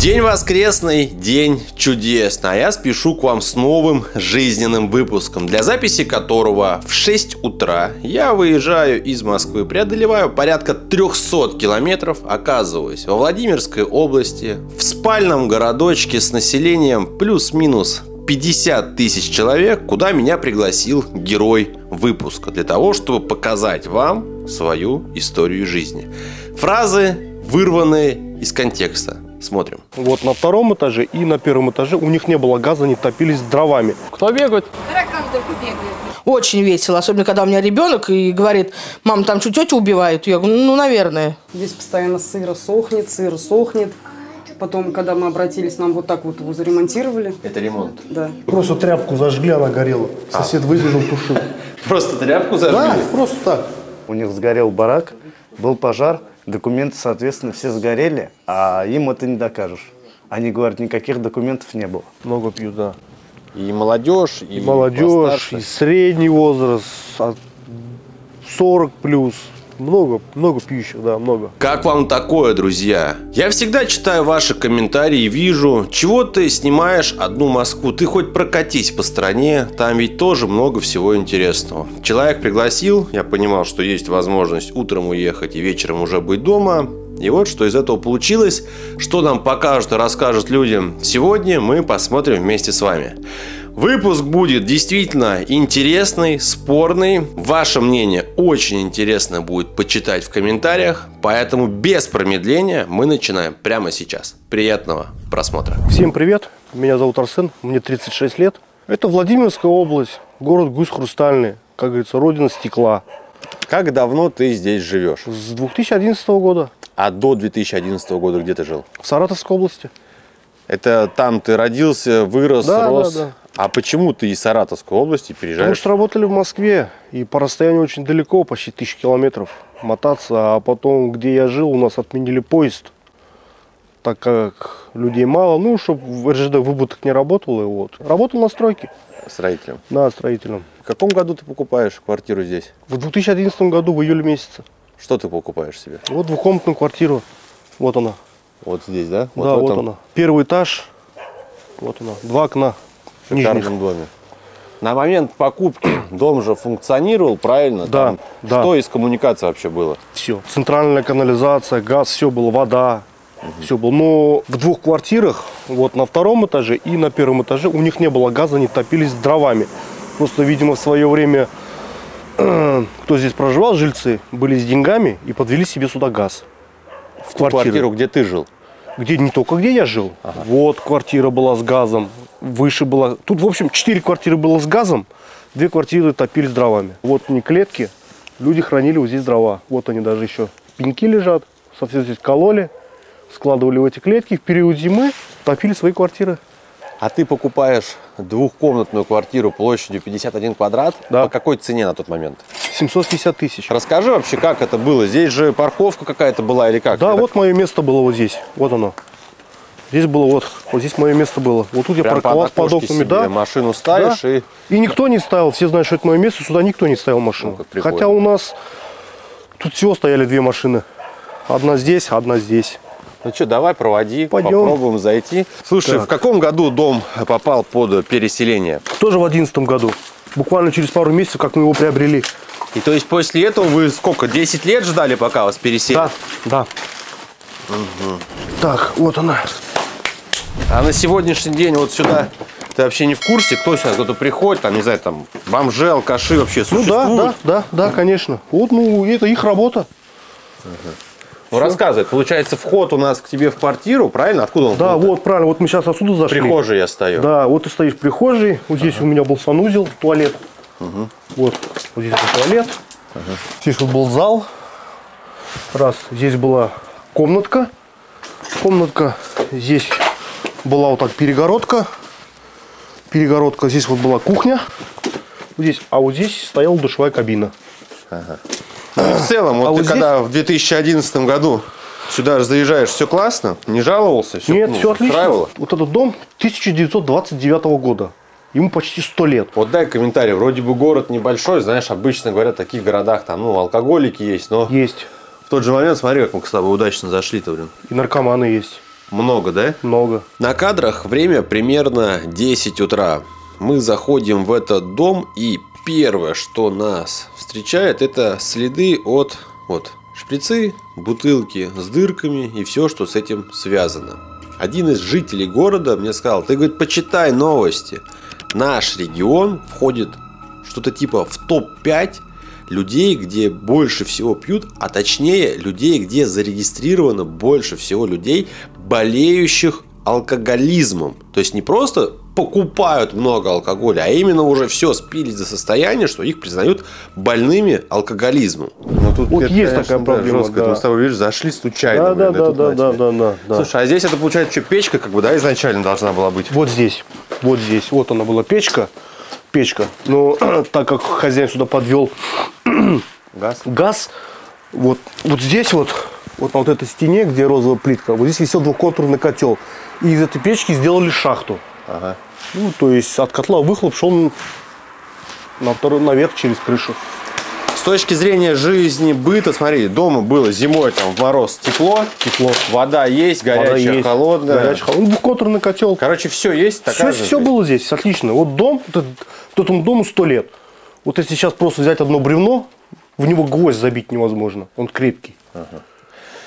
День воскресный, день чудесный, а я спешу к вам с новым жизненным выпуском, для записи которого в 6 утра я выезжаю из Москвы, преодолеваю порядка 300 километров, оказываюсь во Владимирской области, в спальном городочке с населением плюс-минус 50 тысяч человек, куда меня пригласил герой выпуска, для того, чтобы показать вам свою историю жизни. Фразы, вырванные из контекста. Смотрим. Вот на втором этаже и на первом этаже у них не было газа, они топились дровами. Кто бегает? Таракан только бегает. Очень весело, особенно когда у меня ребенок и говорит: мам, там что, тетю убивают? Я говорю: ну, наверное. Здесь постоянно сыро сохнет. Потом, когда мы обратились, нам вот так вот его заремонтировали. Это ремонт? Да. Просто тряпку зажгли, она горела. Сосед выбежал, тушил. Просто тряпку зажгли? Да, просто так. У них сгорел барак, был пожар. Документы, соответственно, все сгорели, а им это не докажешь. Они говорят, никаких документов не было. Много пьют, да. И молодежь, и средний возраст, 40 плюс. Много пьющих, да, много. Как вам такое, друзья? Я всегда читаю ваши комментарии и вижу, чего ты снимаешь одну Москву. Ты хоть прокатись по стране, там ведь тоже много всего интересного. Человек пригласил, я понимал, что есть возможность утром уехать и вечером уже быть дома. И вот что из этого получилось, что нам покажут и расскажут людям сегодня, мы посмотрим вместе с вами. Выпуск будет действительно интересный, спорный. Ваше мнение очень интересно будет почитать в комментариях. Поэтому без промедления мы начинаем прямо сейчас. Приятного просмотра. Всем привет, меня зовут Арсен, мне 36 лет. Это Владимирская область, город Гусь-Хрустальный, как говорится, родина стекла. Как давно ты здесь живешь? С 2011 года. А до 2011 года где ты жил? В Саратовской области. Это там ты родился, вырос, рос? Да. А почему ты из Саратовской области переезжаешь? Потому что работали в Москве, и по расстоянию очень далеко, почти 1000 километров мотаться. А потом, где я жил, у нас отменили поезд, так как людей мало. Ну, чтобы РЖД выбыток не работал, и вот. Работал на стройке. Строителем? Да, строителем. В каком году ты покупаешь квартиру здесь? В 2011 году, в июле месяце. Что ты покупаешь себе? Вот двухкомнатную квартиру. Вот она. Вот здесь, да? Вот, да, вот она. Первый этаж. Вот она. Два окна. В шикарном доме. На момент покупки дом же функционировал, правильно? Да, там, да. Что из коммуникации вообще было? Все. Центральная канализация, газ, все было, вода. Все было. Но в двух квартирах, вот на втором этаже и на первом этаже, у них не было газа, они топились дровами. Просто, видимо, в свое время, кто здесь проживал, жильцы, были с деньгами и подвели себе сюда газ. В квартиру, где ты жил? Где не только где я жил. Ага. Вот квартира была с газом. Выше была. Тут, в общем, 4 квартиры было с газом, 2 квартиры топились дровами. Вот не клетки, люди хранили вот здесь дрова. Вот они даже еще. Пеньки лежат, совсем здесь кололи, складывали в эти клетки. В период зимы топили свои квартиры. А ты покупаешь двухкомнатную квартиру площадью 51 квадрат. Да. По какой цене на тот момент? 750 тысяч. Расскажи вообще, как это было. Здесь же парковка какая-то была или как? Да, это... вот мое место было вот здесь. Вот оно. Здесь было вот здесь мое место было. Вот тут я парковался под окнами, да. Машину ставишь, да? И никто не ставил. Все знают, что это мое место. Сюда никто не ставил машину. Ну, хотя у нас тут всего стояли 2 машины. Одна здесь, одна здесь. Ну что, давай проводи, пойдем. Попробуем зайти. Слушай, так. В каком году дом попал под переселение? Тоже в 2011 году. Буквально через пару месяцев, как мы его приобрели. И то есть после этого вы сколько, 10 лет ждали, пока вас переселят? Да, да. Угу. Так, вот она. А на сегодняшний день вот сюда ты вообще не в курсе, кто сейчас кто-то приходит, там, не знаю, там, бомжи, алкаши вообще существуют? Ну да, конечно. Вот, ну, это их работа. Ага. Ну, рассказывай. Получается, вход у нас к тебе в квартиру, правильно? Откуда он? Да, вот, правильно. Вот мы сейчас отсюда зашли. В прихожей я стою. Да, вот ты стоишь в прихожей. Вот здесь у меня был санузел, туалет. Ага. Вот здесь был туалет. Ага. Здесь вот был зал. Раз. Здесь была комнатка. Комнатка. Здесь была вот так перегородка. Перегородка. Здесь вот была кухня. Вот здесь. А вот здесь стояла душевая кабина. Ага. Ну, в целом, вот ты здесь... когда в 2011 году сюда заезжаешь, все классно, не жаловался? Все, нет, ну, все отлично. Устраивало. Вот этот дом 1929 года, ему почти 100 лет. Вот дай комментарий, вроде бы город небольшой, знаешь, обычно говорят, в таких городах там, ну, алкоголики есть, но... Есть. В тот же момент, смотри, как мы с тобой удачно зашли-то, блин. И наркоманы есть. Много, да? Много. На кадрах время примерно 10 утра. Мы заходим в этот дом, и первое, что нас встречает, это следы от шприцы, бутылки с дырками и все, что с этим связано. Один из жителей города мне сказал: ты, говорит, почитай новости. Наш регион входит что-то типа в топ-5 людей, где больше всего пьют, а точнее людей, где зарегистрировано больше всего людей, болеющих алкоголизмом. То есть не просто покупают много алкоголя, а именно уже все спились до состояния, что их признают больными алкоголизмом. Ну, тут вот есть, конечно, такая проблема. Да. Мы с тобой, видишь, зашли случайно. Да. Слушай, а здесь это получается что, печка, как бы, да, изначально должна была быть? Вот здесь. Вот она была печка. Но так как хозяин сюда подвел газ, вот здесь, на вот этой стене, где розовая плитка, вот здесь висел двухконтурный котел. И из этой печки сделали шахту. Ага. Ну, то есть от котла выхлоп шел наверх через крышу. С точки зрения жизни, быта, смотри, дома было зимой там в мороз тепло, вода есть, горячая, холодная. Двухконтурный котел. Короче, все есть. Все было здесь, отлично. Вот дом, этому дому 100 лет. Вот если сейчас просто взять одно бревно, в него гвоздь забить невозможно, он крепкий. Ага.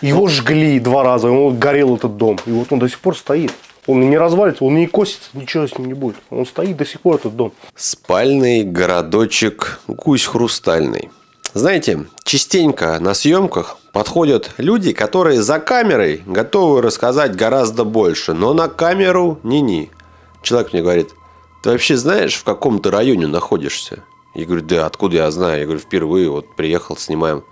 Его жгли 2 раза, он горел, этот дом, и вот он до сих пор стоит. Он не развалится, он не косится, ничего с ним не будет. Он стоит до сих пор, этот дом. Спальный городочек Гусь-Хрустальный. Знаете, частенько на съемках подходят люди, которые за камерой готовы рассказать гораздо больше, но на камеру ни-ни. Человек мне говорит: ты вообще знаешь, в каком ты районе находишься? Я говорю: да, откуда я знаю? Я говорю: впервые вот приехал, снимаем.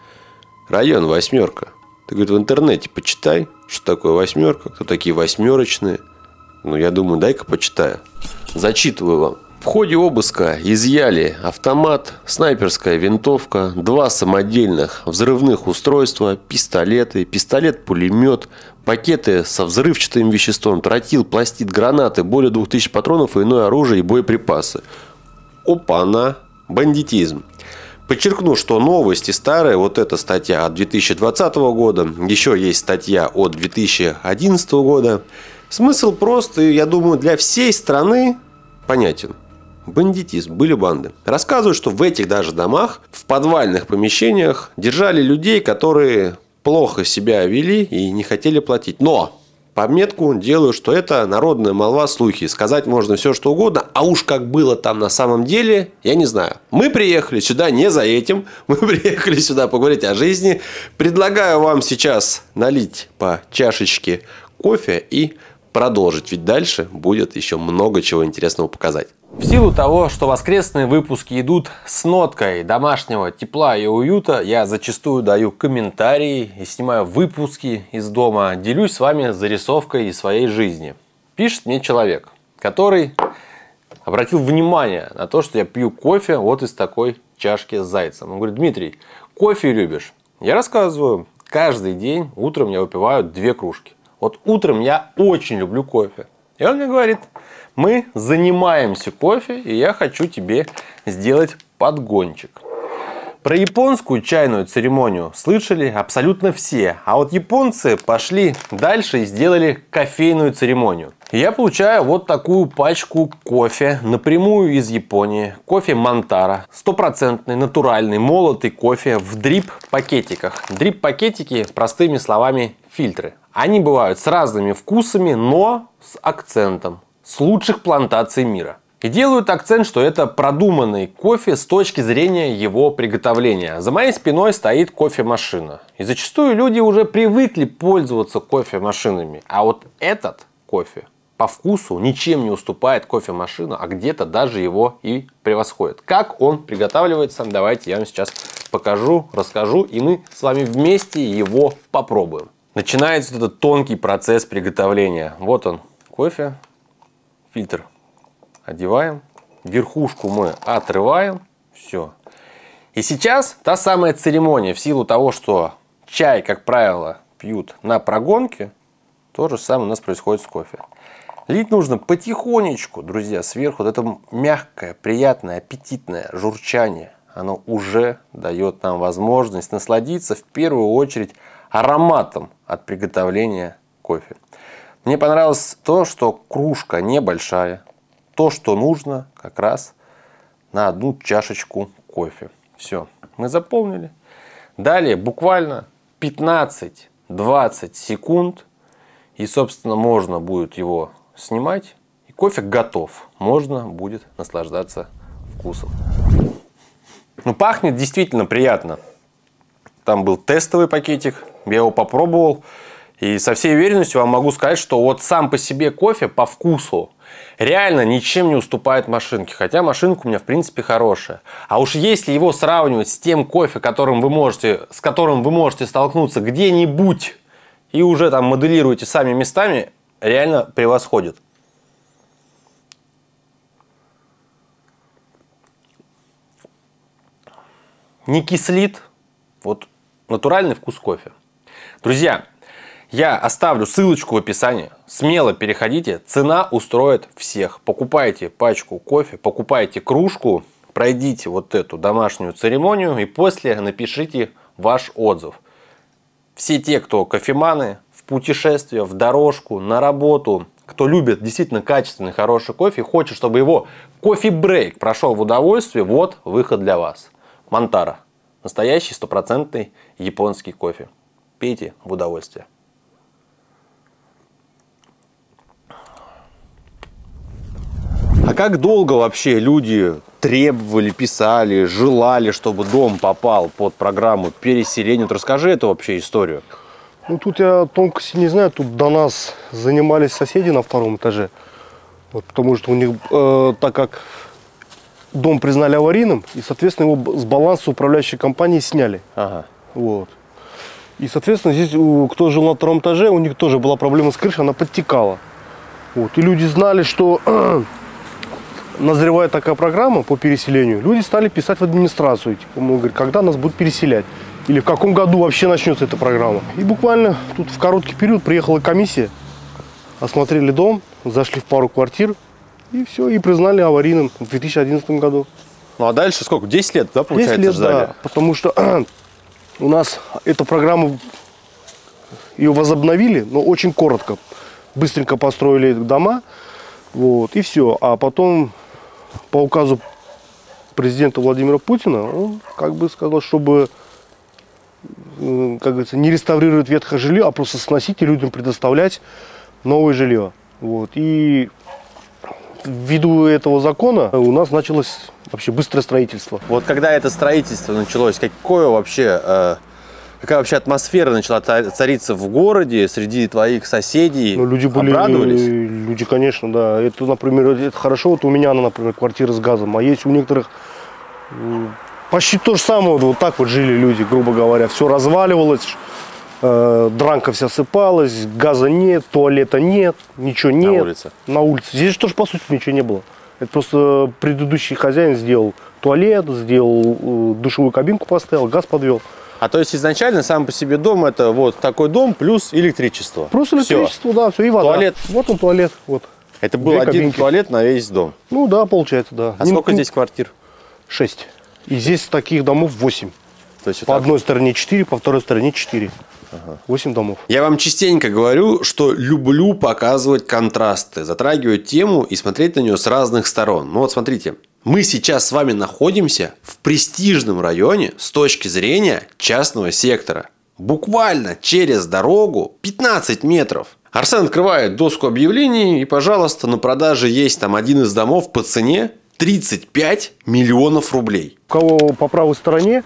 Район Восьмерка. Ты, говорит, в интернете почитай, что такое Восьмерка, кто такие восьмерочные. Ну, я думаю, дай-ка почитаю. Зачитываю вам. В ходе обыска изъяли автомат, снайперская винтовка, 2 самодельных взрывных устройства, пистолеты, пистолет-пулемет, пакеты со взрывчатым веществом, тротил, пластид, гранаты, более 2000 патронов, иное оружие и боеприпасы. Опа-на! Бандитизм. Подчеркну, что новости старые, вот эта статья от 2020 года, еще есть статья от 2011 года. Смысл прост, я думаю, для всей страны понятен. Бандитизм, были банды. Рассказывают, что в этих даже домах, в подвальных помещениях держали людей, которые плохо себя вели и не хотели платить. Но пометку делаю, что это народная молва, слухи. Сказать можно все, что угодно. А уж как было там на самом деле, я не знаю. Мы приехали сюда не за этим. Мы приехали сюда поговорить о жизни. Предлагаю вам сейчас налить по чашечке кофе и продолжить. Ведь дальше будет еще много чего интересного показать. В силу того, что воскресные выпуски идут с ноткой домашнего тепла и уюта, я зачастую даю комментарии и снимаю выпуски из дома. Делюсь с вами зарисовкой из своей жизни. Пишет мне человек, который обратил внимание на то, что я пью кофе вот из такой чашки с зайцем. Он говорит: Дмитрий, кофе любишь? Я рассказываю. Каждый день утром я выпиваю 2 кружки. Вот утром я очень люблю кофе. И он мне говорит: мы занимаемся кофе, и я хочу тебе сделать подгончик. Про японскую чайную церемонию слышали абсолютно все. А вот японцы пошли дальше и сделали кофейную церемонию. И я получаю вот такую пачку кофе напрямую из Японии. Кофе Montaro. 100% натуральный молотый кофе в дрип-пакетиках. Дрип-пакетики, простыми словами, фильтры. Они бывают с разными вкусами, но с акцентом. С лучших плантаций мира. И делают акцент, что это продуманный кофе с точки зрения его приготовления. За моей спиной стоит кофемашина. И зачастую люди уже привыкли пользоваться кофемашинами. А вот этот кофе по вкусу ничем не уступает кофемашину, а где-то даже его и превосходит. Как он приготавливается, давайте я вам сейчас покажу, расскажу, и мы с вами вместе его попробуем. Начинается этот тонкий процесс приготовления. Вот он, кофе, фильтр. Одеваем, верхушку мы отрываем, все. И сейчас та самая церемония, в силу того, что чай, как правило, пьют на прогонке, то же самое у нас происходит с кофе. Лить нужно потихонечку, друзья, сверху. Вот это мягкое, приятное, аппетитное журчание, оно уже дает нам возможность насладиться в первую очередь ароматом от приготовления кофе. Мне понравилось то, что кружка небольшая. То, что нужно как раз на одну чашечку кофе. Все, мы заполнили. Далее буквально 15-20 секунд. И, собственно, можно будет его снимать. И кофе готов. Можно будет наслаждаться вкусом. Ну, пахнет действительно приятно. Там был тестовый пакетик. Я его попробовал. И со всей уверенностью вам могу сказать, что вот сам по себе кофе по вкусу реально ничем не уступает машинке. Хотя машинка у меня, в принципе, хорошая. А уж если его сравнивать с тем кофе, с которым вы можете столкнуться где-нибудь, и уже там моделируете сами местами, реально превосходит. Не кислит. Вот натуральный вкус кофе. Друзья, я оставлю ссылочку в описании. Смело переходите. Цена устроит всех. Покупайте пачку кофе, покупайте кружку, пройдите вот эту домашнюю церемонию и после напишите ваш отзыв. Все те, кто кофеманы, в путешествие, в дорожку, на работу, кто любит действительно качественный, хороший кофе, хочет, чтобы его кофе-брейк прошел в удовольствие, вот выход для вас. Montaro. Настоящий стопроцентный японский кофе. Пейте в удовольствие. А как долго вообще люди требовали, писали, желали, чтобы дом попал под программу переселения? Вот расскажи эту вообще историю. Ну, тут я тонкости не знаю. Тут до нас занимались соседи на втором этаже. Вот, потому что у них, так как дом признали аварийным, и, соответственно, его с баланса управляющей компании сняли. Ага. Вот. И, соответственно, здесь, кто жил на втором этаже, у них тоже была проблема с крышей, она подтекала. Вот. И люди знали, что... назревает такая программа по переселению, люди стали писать в администрацию, типа, мы говорим, когда нас будут переселять, или в каком году вообще начнется эта программа. И буквально тут в короткий период приехала комиссия, осмотрели дом, зашли в пару квартир, и все, и признали аварийным в 2011 году. Ну а дальше сколько? 10 лет, да, получается, 10 лет, ждали? Да, потому что у нас эта программа, ее возобновили, но очень коротко. Быстренько построили дома, вот, и все. А потом... По указу президента Владимира Путина, он как бы сказал, чтобы, как говорится, не реставрировать ветхое жилье, а просто сносить и людям предоставлять новое жилье. Вот. И ввиду этого закона у нас началось вообще быстрое строительство. Вот когда это строительство началось, какая вообще атмосфера начала цариться в городе, среди твоих соседей? Ну, люди были, обрадовались? Люди, конечно, да. Это, например, это хорошо. Вот у меня, например, квартира с газом, а есть у некоторых почти то же самое. Вот так вот жили люди, грубо говоря. Все разваливалось, дранка вся сыпалась, газа нет, туалета нет, ничего нет. На улице? На улице. Здесь же тоже, по сути, ничего не было. Это просто предыдущий хозяин сделал туалет, сделал душевую кабинку, поставил, газ подвел. А то есть изначально сам по себе дом — это вот такой дом плюс электричество. Плюс электричество, все. Да, все, и вода. Туалет. Вот он туалет. Вот. Это был один туалет на весь дом? Ну да, получается, да. А сколько здесь квартир? 6. И здесь таких домов 8. То есть, по одной стороне 4, по второй стороне 4. Ага. 8 домов. Я вам частенько говорю, что люблю показывать контрасты, затрагивать тему и смотреть на нее с разных сторон. Ну вот смотрите. Мы сейчас с вами находимся в престижном районе с точки зрения частного сектора. Буквально через дорогу 15 метров. Арсен открывает доску объявлений и, пожалуйста, на продаже есть там один из домов по цене 35 миллионов рублей. У кого по правой стороне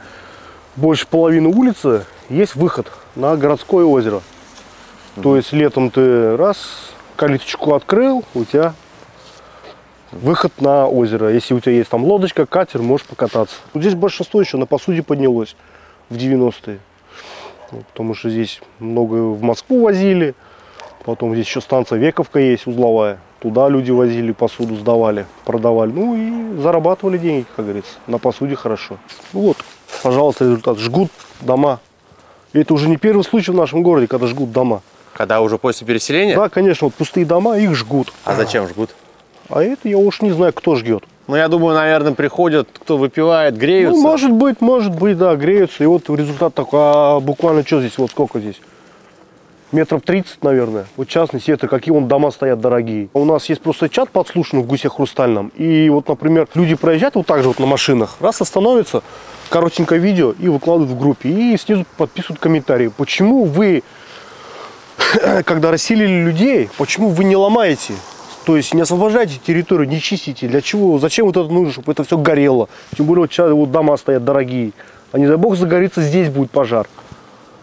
больше половины улицы, есть выход на городское озеро. То есть летом ты раз, калиточку открыл, у тебя... выход на озеро. Если у тебя есть там лодочка, катер, можешь покататься. Вот здесь большинство еще на посуде поднялось в 90-е. Потому что здесь много в Москву возили. Потом здесь еще станция Вековка есть, узловая. Туда люди возили, посуду сдавали, продавали. Ну и зарабатывали деньги, как говорится. На посуде хорошо. Ну вот, пожалуйста, результат. Жгут дома. И это уже не первый случай в нашем городе, когда жгут дома. Когда уже после переселения? Да, конечно. Вот пустые дома, их жгут. А зачем жгут? А это я уж не знаю, кто жгет. Ну, я думаю, наверное, приходят, кто выпивает, греются. Ну, может быть, да, греются. И вот результат такой, а буквально что здесь, вот сколько здесь? метров 30, наверное. Вот частный сектор, какие вон дома стоят дорогие. У нас есть просто чат подслушанный в Гусе-Хрустальном. И вот, например, люди проезжают вот так же вот на машинах, раз остановятся, коротенькое видео и выкладывают в группе. И снизу подписывают комментарии. Почему вы, когда расселили людей, почему вы не ломаете? То есть не освобождайте территорию, не чистите. Для чего? Зачем вот это нужно, чтобы это все горело? Тем более вот дома стоят дорогие. А не дай бог загорится, здесь будет пожар.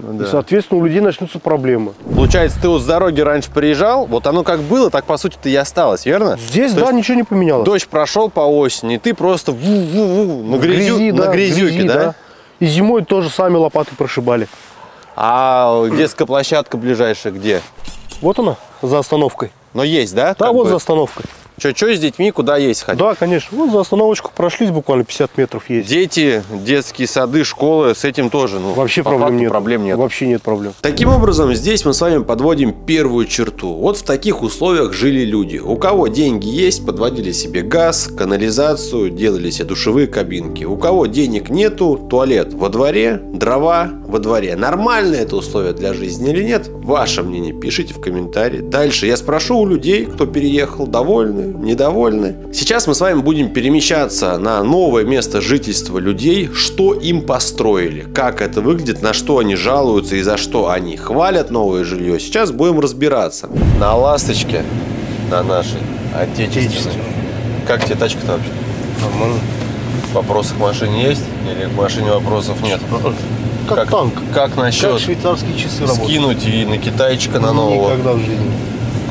Да. И, соответственно, у людей начнутся проблемы. Получается, ты вот с дороги раньше приезжал, вот оно как было, так по сути-то и осталось, верно? Здесь, да, ничего не поменялось. Дождь прошел по осени, и ты просто на грязюке, да? И зимой тоже сами лопаты прошибали. А детская площадка ближайшая где? Вот она, за остановкой. Но есть, да? Да, вот за остановкой. Что с детьми, куда есть ходить? Да, конечно. Вот за остановочку прошлись, буквально 50 метров есть. Дети, детские сады, школы, с этим тоже. Ну, вообще проблем нет. Вообще нет проблем. Таким образом, здесь мы с вами подводим первую черту. Вот в таких условиях жили люди. У кого деньги есть, подводили себе газ, канализацию, делали себе душевые кабинки. У кого денег нету, туалет во дворе, дрова во дворе. Нормально это условие для жизни или нет? Ваше мнение пишите в комментарии. Дальше я спрошу у людей, кто переехал, довольны, недовольны. Сейчас мы с вами будем перемещаться на новое место жительства людей, что им построили, как это выглядит, на что они жалуются и за что они хвалят новое жилье. Сейчас будем разбираться. На Ласточке, на нашей отечественной. Как тебе тачка-то вообще? Вопросы к машине есть или к машине вопросов нет? Как танк. Как насчет швейцарские часы скинуть и на китайчика, на нового? Никогда в жизни.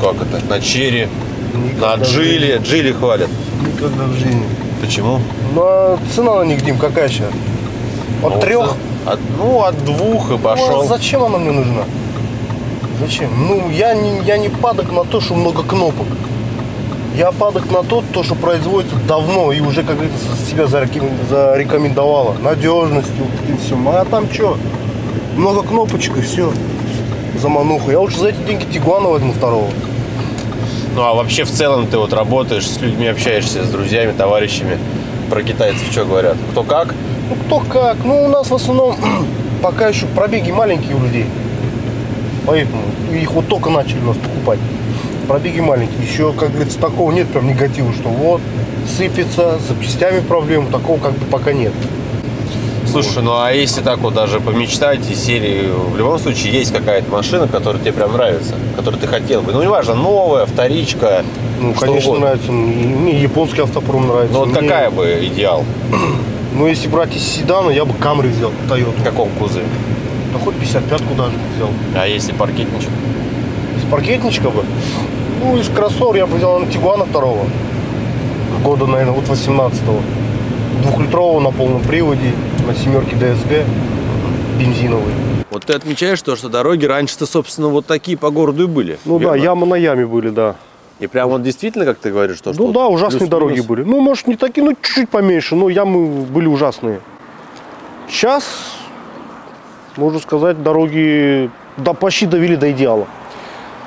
Как это? На черри? Никогда. На Джили, Джили хвалят. Никогда в жизни. Почему? Ну, цена на них, Дим, какая сейчас? От трех? От двух и пошел. Ну, а зачем она мне нужна? Зачем? Ну, я не падок на то, что много кнопок. Я падок на то, что производится давно и уже, как говорится, себя зарекомендовало. Надежностью, и все. А там что? Много кнопочек и все. Замануха. Я лучше за эти деньги Тигуана возьму второго. Ну, а вообще, в целом, ты вот работаешь, с людьми общаешься, с друзьями, товарищами. Про китайцев что говорят? Кто как? Ну, кто как. Ну, у нас в основном пока еще пробеги маленькие у людей. Поэтому их вот только начали у нас покупать. Пробеги маленькие. Еще, как говорится, такого нет прям негатива, что вот, сыпется, с запчастями проблем. Такого как бы пока нет. Слушай, ну а если так вот даже помечтать и серии, в любом случае есть какая-то машина, которая тебе прям нравится, которую ты хотел бы. Ну, неважно, новая, вторичка. Ну, конечно, угодно. Нравится. Мне японский автопром нравится. Ну, вот какая бы идеал? Ну, если брать из седана, я бы Camry взял, Toyota. В каком кузове? Да хоть 55-ку даже взял. А если паркетничек? Из паркетничка бы? Ну, из кроссовера я бы взял на Тигуана второго. Года, наверное, вот 18-го. Двухлитрового на полном приводе, на 7-ке ДСГ, бензиновый. Вот ты отмечаешь то, что дороги раньше-то, собственно, вот такие по городу и были. Ну верно? Да, ямы на яме были, да. И прям вот действительно, как ты говоришь, что... Ну да, ужасные дороги были. Ну, может, не такие, ну, чуть-чуть поменьше, но ямы были ужасные. Сейчас, можно сказать, дороги почти довели до идеала.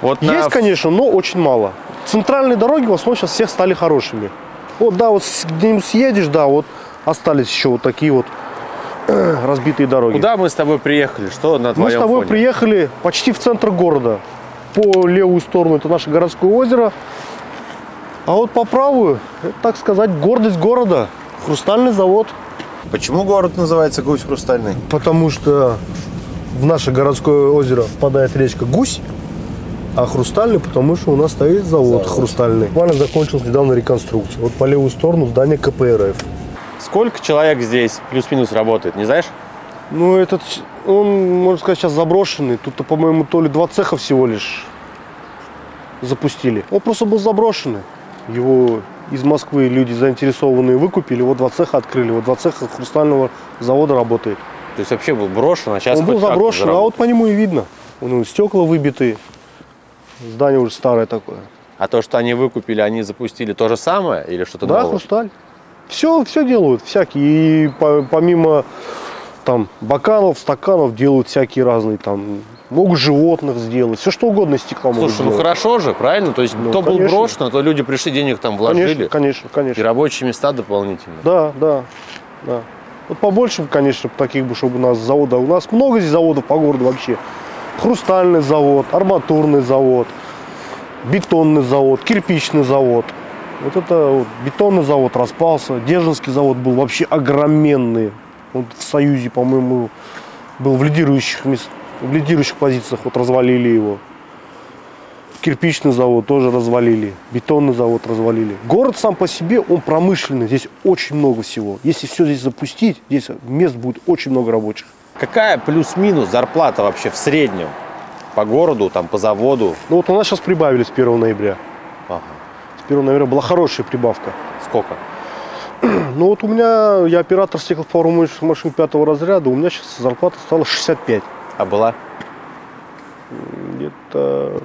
Вот есть, конечно, но очень мало. Центральные дороги в основном сейчас всех стали хорошими. Вот, да, вот где-нибудь съедешь, да, вот остались еще вот такие вот разбитые дороги. Куда мы с тобой приехали? Что на твоем фоне? Мы с тобой приехали почти в центр города. По левую сторону это наше городское озеро. А вот по правую, это, так сказать, гордость города. Хрустальный завод. Почему город называется Гусь-Хрустальный? Потому что в наше городское озеро впадает речка Гусь. А Хрустальный, потому что у нас стоит завод Хрустальный. Буквально закончилась недавно реконструкция. Вот по левую сторону здание КПРФ. Сколько человек здесь плюс-минус работает, не знаешь? Ну, этот, он, можно сказать, сейчас заброшенный. Тут-то, по-моему, то ли 2 цеха всего лишь запустили. Он просто был заброшенный. Его из Москвы люди заинтересованные выкупили, вот 2 цеха открыли, вот 2 цеха Хрустального завода работает. То есть вообще был брошен, а сейчас... Он был заброшен, а вот по нему и видно. У него стекла выбитые. Здание уже старое такое. А то, что они выкупили, они запустили то же самое или что-то новое? Да, Хрусталь. Все делают всякие. И помимо там бокалов, стаканов делают всякие разные там. Могут животных сделать, все что угодно из стекла. Слушай, ну хорошо же, правильно? То есть, ну, то конечно. Был брошен, а то люди пришли, денег там вложили. Конечно. И рабочие места дополнительно. Да. Вот побольше, конечно, таких бы, чтобы у нас завода. У нас много здесь заводов по городу вообще. хрустальный завод, арматурный завод, бетонный завод, кирпичный завод. Вот это вот, бетонный завод распался, Дежинский завод был вообще огроменный. Он в Союзе, по-моему, был в лидирующих позициях, вот развалили его. Кирпичный завод тоже развалили, бетонный завод развалили. Город сам по себе, он промышленный, здесь очень много всего. Если все здесь запустить, здесь мест будет очень много рабочих. Какая плюс-минус зарплата вообще в среднем по городу, там, по заводу? Ну вот у нас сейчас прибавили с 1 ноября. Ага. С 1 ноября была хорошая прибавка. Сколько? Ну вот у меня, я оператор стеклоформующих машин 5 разряда, у меня сейчас зарплата стала 65. А была? Где-то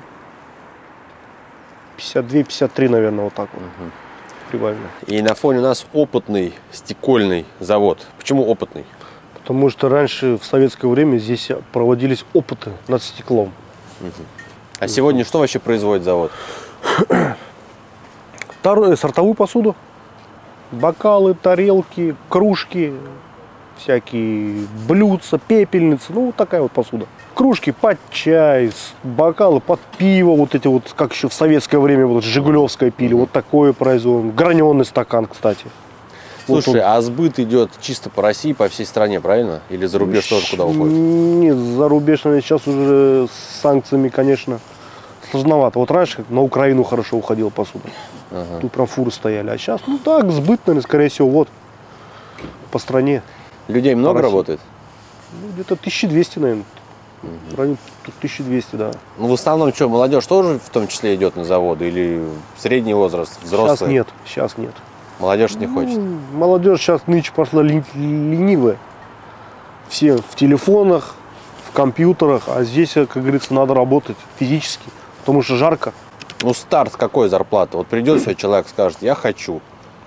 52-53, наверное, вот так вот. Угу. Прибавили. И на фоне у нас опытный стекольный завод. Почему опытный? Потому что раньше, в советское время, здесь проводились опыты над стеклом. Угу. А сегодня что вообще производит завод? Сортовую посуду. Бокалы, тарелки, кружки, всякие блюдца, пепельницы. Ну, вот такая вот посуда. Кружки под чай, бокалы под пиво. Вот эти вот, как еще в советское время, вот жигулевское пили. Вот такое производим. Граненый стакан, кстати. Слушай, вот а сбыт идет чисто по России, по всей стране, правильно? Или за рубеж тоже куда уходит? Нет, за рубеж сейчас уже с санкциями, конечно, сложновато. Вот раньше на Украину хорошо уходила посуда. Ага. Тут прям фуры стояли. А сейчас, ну так, сбыт, наверное, скорее всего, вот по стране. Людей много работает? Ну, где-то 1200, наверное. Угу. 1200, да. Ну, в основном, что, молодежь тоже в том числе идет на заводы? Или средний возраст, взрослый? Сейчас нет, сейчас нет. Молодежь не хочет? Ну, молодежь сейчас нынче пошла ленивая. Все в телефонах, в компьютерах, а здесь, как говорится, надо работать физически, потому что жарко. Ну, старт какой зарплаты? Вот придет свой человек, скажет, я хочу.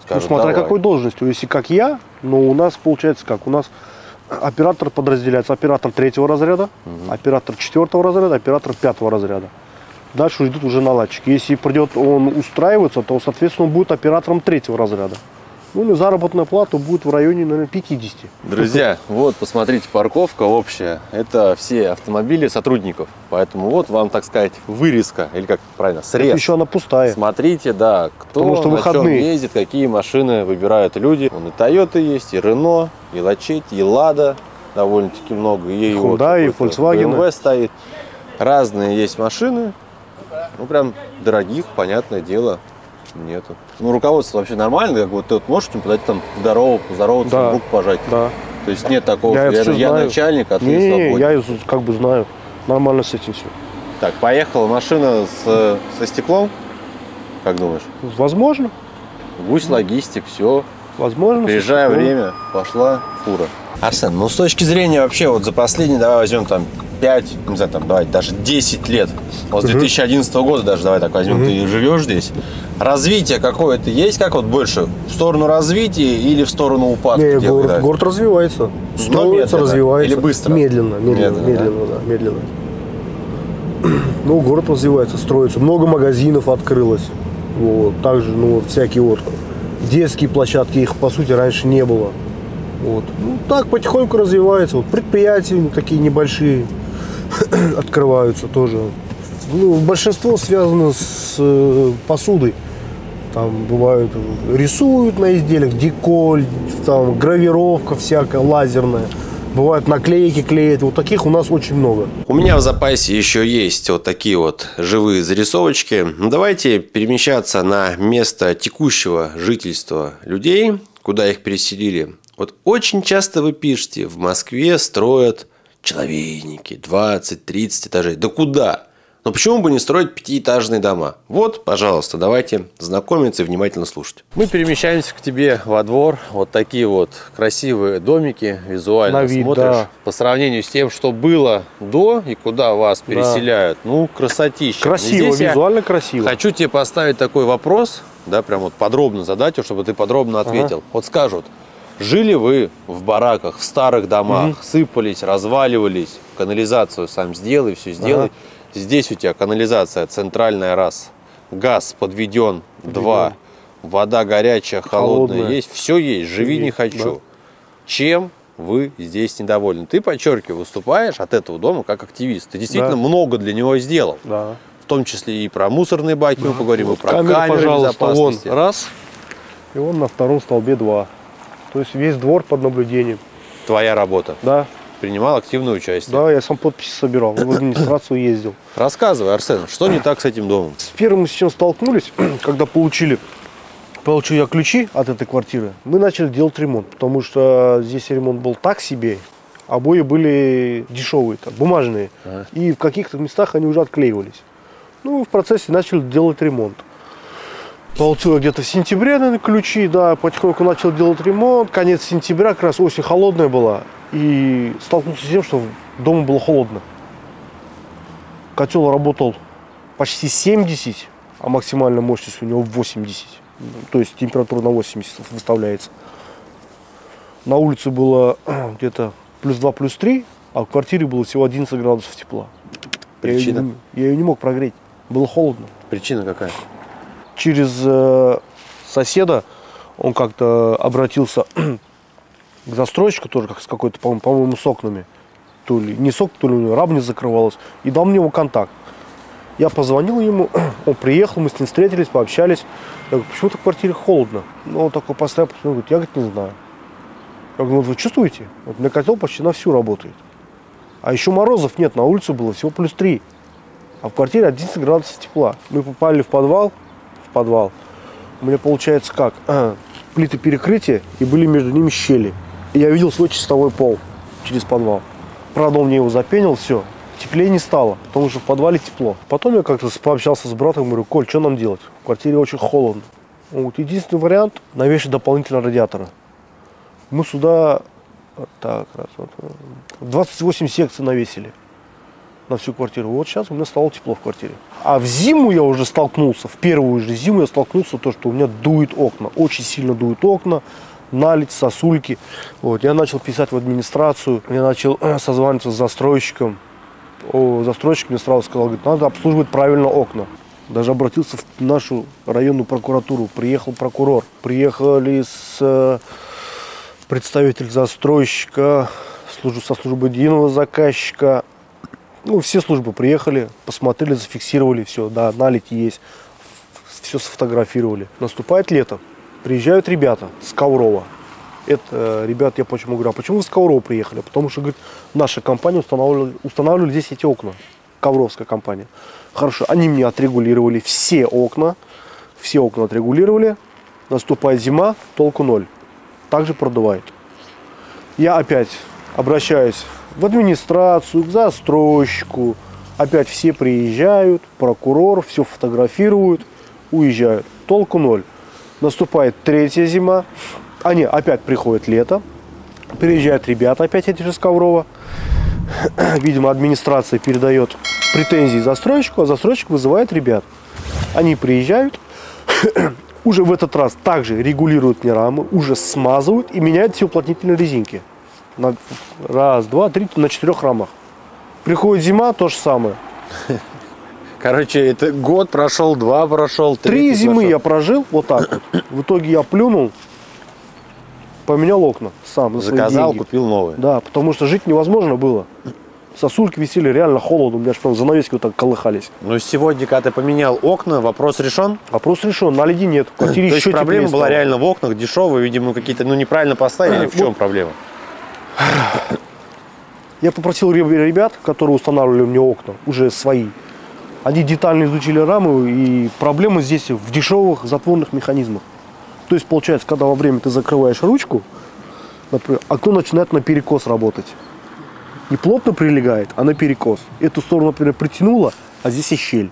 Скажет, ну, смотря какой должностью. Если как я, но у нас получается как? У нас оператор подразделяется. Оператор 3-го разряда, оператор 4-го разряда, оператор 5-го разряда. Дальше идут уже наладчики. Если придет он устраиваться, то, соответственно, он будет оператором 3-го разряда. Ну, и заработная плата будет в районе, наверное, 50. Друзья, вот, посмотрите, парковка общая. Это все автомобили сотрудников. Поэтому вот вам, так сказать, вырезка, или как правильно, срез. Это еще она пустая. Смотрите, да, кто что на выходные. Чем ездит, какие машины выбирают люди. Вон и Toyota есть, и Renault, и Lachette, и Lada довольно-таки много. И Hyundai, и Volkswagen. BMW стоит. Разные есть машины. Ну, прям дорогих, понятное дело, нету. Ну, руководство вообще нормально, как вот ты вот можешь подойти там здорово, поздороваться, да, руку пожать. Да. То есть нет такого, я начальник, а ты свободен. Я как бы знаю, нормально с этим все. Так, поехала машина со стеклом, как думаешь? Возможно. Гусь, логистик, все. Возможно. Приезжая время, пошла фура. Арсен, ну с точки зрения вообще вот за последние, давай возьмем там 5, не знаю, там, давай, даже 10 лет, вот с 2011 года даже, давай так возьмем, ты живешь здесь, развитие какое-то есть, как вот больше, в сторону развития или в сторону упадка? Не, город развивается, строится, развивается. Или быстро? Медленно. Ну, город развивается, строится, много магазинов открылось, вот, также, ну, вот, всякие вот детские площадки, их, по сути, раньше не было. Вот. Ну, так потихоньку развивается. Вот предприятия такие небольшие открываются тоже. Ну, большинство связано с посудой. Там бывают, рисуют на изделиях, деколь, там, гравировка всякая, лазерная. Бывают наклейки клеят. Вот таких у нас очень много. У меня в запасе еще есть вот такие вот живые зарисовочки. Ну, давайте перемещаться на место текущего жительства людей, куда их переселили. Вот очень часто вы пишете, в Москве строят человейники, 20-30 этажей. Да куда? Но почему бы не строить 5-этажные дома? Вот, пожалуйста, давайте знакомиться и внимательно слушать. Мы перемещаемся к тебе во двор. Вот такие вот красивые домики, визуально на вид, смотришь. Да. По сравнению с тем, что было до и куда вас переселяют. Да. Ну, красотища. Красиво, здесь визуально красиво. Хочу тебе поставить такой вопрос, да, прям вот подробно задать, чтобы ты подробно ответил. Ага. Вот скажут. Жили вы в бараках, в старых домах, сыпались, разваливались, канализацию сам сделай, все сделай. Ага. Здесь у тебя канализация центральная, раз, газ подведен, два, вода горячая, холодная есть, все есть, живи не хочу. Да. Чем вы здесь недовольны. Ты, подчеркиваю, выступаешь от этого дома как активист. Ты действительно много для него сделал. Да. В том числе и про мусорные баки мы поговорим, и про камеры безопасности. Вон раз, и он на втором столбе два. То есть весь двор под наблюдением. Твоя работа. Да. Принимал активное участие. Да, я сам подписи собирал, в администрацию ездил. Рассказывай, Арсен, что не так с этим домом? С первым, с чем столкнулись, когда получил я ключи от этой квартиры, мы начали делать ремонт, потому что здесь ремонт был так себе, обои были дешевые, там, бумажные, и в каких-то местах они уже отклеивались. Ну, в процессе начали делать ремонт. Получил где-то в сентябре, наверное, ключи, да, потихоньку начал делать ремонт. Конец сентября, как раз осень холодная была. И столкнулся с тем, что дома было холодно. Котел работал почти 70, а максимальная мощность у него 80. То есть температура на 80 выставляется. На улице было где-то плюс 2, плюс 3, а в квартире было всего 11 градусов тепла. Причина? Я ее не мог прогреть. Было холодно. Причина какая? Через соседа он как-то обратился... к застройщику тоже, как с какой-то, по-моему, с окнами. То ли не с окна, то ли у него раб не закрывалась. И дал мне его контакт. Я позвонил ему, он приехал, мы с ним встретились, пообщались. Я говорю, почему-то в квартире холодно. Ну, он такой поставил, говорит, я, говорит, не знаю. Я говорю, ну, вы чувствуете? Вот у меня котел почти на всю работает. А еще морозов нет, на улице было всего плюс 3. А в квартире 11 градусов тепла. Мы попали в подвал. У меня получается как? Плиты перекрытия, и были между ними щели. Я видел свой чистовой пол через подвал. Правда, он мне его запенил, все. Теплее не стало, потому что в подвале тепло. Потом я как-то пообщался с братом, говорю, Коль, что нам делать? В квартире очень холодно. Вот единственный вариант – навешать дополнительно радиатора. Мы сюда вот так, раз, вот, 28 секций навесили на всю квартиру. Вот сейчас у меня стало тепло в квартире. А в зиму я уже столкнулся, в первую же зиму я столкнулся, то, что у меня дует окна, очень сильно дует окна. Налить, сосульки. Вот. Я начал писать в администрацию, я начал созваниваться с застройщиком. Застройщик мне сразу сказал, говорит, надо обслуживать правильно окна. Даже обратился в нашу районную прокуратуру, приехал прокурор. Приехали с представитель застройщика, со службы единого заказчика. Ну, все службы приехали, посмотрели, зафиксировали все. Да, налить есть, все сфотографировали. Наступает лето. Приезжают ребята с Коврова. Это, ребят, я почему говорю, а почему вы с Коврова приехали? Потому что, говорит, наша компания устанавливала здесь эти окна. Ковровская компания. Хорошо, они мне отрегулировали все окна. Все окна отрегулировали. Наступает зима, толку ноль. Также продувает. Я опять обращаюсь в администрацию, к застройщику. Опять все приезжают, прокурор, все фотографируют, уезжают. Толку ноль. Наступает третья зима, они опять приходят лето, приезжают ребята опять эти же с Коврова. Видимо, администрация передает претензии застройщику, а застройщик вызывает ребят. Они приезжают, уже в этот раз также регулируют мне рамы, уже смазывают и меняют все уплотнительные резинки. На раз, два, три, на 4 рамах. Приходит зима, то же самое. Короче, это год прошел, два прошел, три зимы прошел. Я прожил вот так вот. В итоге я плюнул, поменял окна сам. Заказал, купил новые. Да, потому что жить невозможно было. Сосульки висели реально холодно, у меня же прям занавески вот так колыхались. Но сегодня, когда ты поменял окна, вопрос решен? Вопрос решен, на льде нет. В квартире еще теплее. Проблема была реально в окнах, дешевые, видимо, какие-то, ну, неправильно поставили. В чем проблема? Я попросил ребят, которые устанавливали мне окна, уже свои. Они детально изучили рамы, и проблема здесь в дешевых затворных механизмах. То есть, получается, когда во время ты закрываешь ручку, например, окно начинает наперекос работать. Не плотно прилегает, а наперекос. Эту сторону, например, притянуло, а здесь и щель.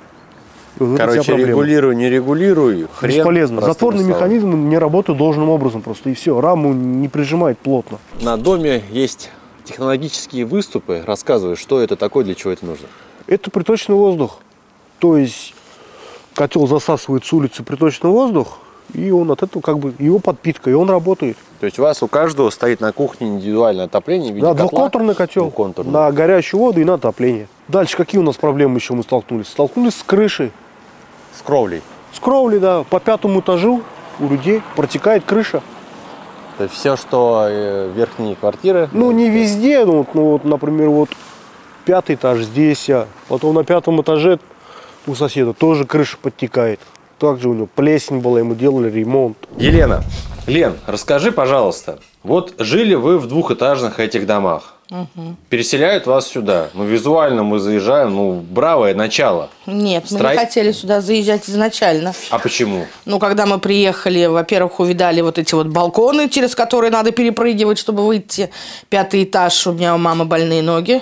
И вот короче, регулируй, не регулируй, хрен. Бесполезно. Затворный механизм не работает должным образом просто, и все. Раму не прижимает плотно. На доме есть технологические выступы. Рассказывай, что это такое, для чего это нужно. Это приточный воздух. То есть котел засасывает с улицы приточный воздух, и он от этого как бы его подпитка, и он работает. То есть у вас у каждого стоит на кухне индивидуальное отопление в виде котла? Да, двухконтурный котел, двухконтурный. На горячую воду и на отопление. Дальше какие у нас проблемы еще мы столкнулись? Столкнулись с крышей. С кровлей? С кровлей, да. По 5-му этажу у людей протекает крыша. То есть все, что верхние квартиры. Ну, не везде. Ну вот, например, вот пятый этаж здесь, а потом на пятом этаже у соседа тоже крыша подтекает. Также у него плесень была, ему делали ремонт. Елена, Лен, расскажи, пожалуйста, вот жили вы в двухэтажных этих домах. Угу. Переселяют вас сюда. Ну, визуально мы заезжаем, ну, бравое начало. Нет, мы не хотели сюда заезжать изначально. А почему? Ну, когда мы приехали, во-первых, увидали вот эти вот балконы, через которые надо перепрыгивать, чтобы выйти. Пятый этаж, у меня у мамы больные ноги.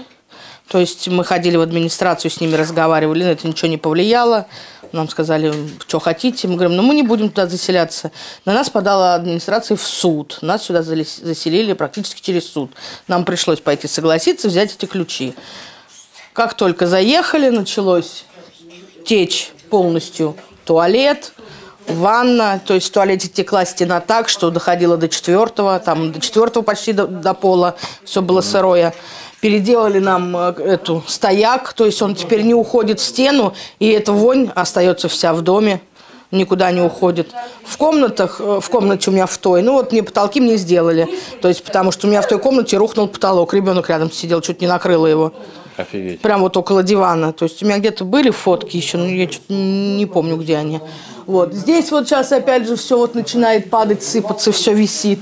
То есть мы ходили в администрацию, с ними разговаривали, но это ничего не повлияло. Нам сказали, что хотите. Мы говорим, ну мы не будем туда заселяться. На нас подала администрация в суд. Нас сюда заселили практически через суд. Нам пришлось пойти согласиться, взять эти ключи. Как только заехали, началось течь полностью туалет, ванна. То есть в туалете текла стена так, что доходила до четвертого, там до четвертого почти до пола. Все было сырое. Переделали нам эту стояк, то есть он теперь не уходит в стену, и эта вонь остается вся в доме, никуда не уходит. В комнате у меня в той, ну вот мне потолки мне сделали, то есть потому что у меня в той комнате рухнул потолок, ребенок рядом сидел, чуть не накрыло его. Офигеть. Прям вот около дивана, то есть у меня где-то были фотки еще, но я что-то не помню, где они. Вот здесь вот сейчас опять же все вот начинает падать, сыпаться, все висит.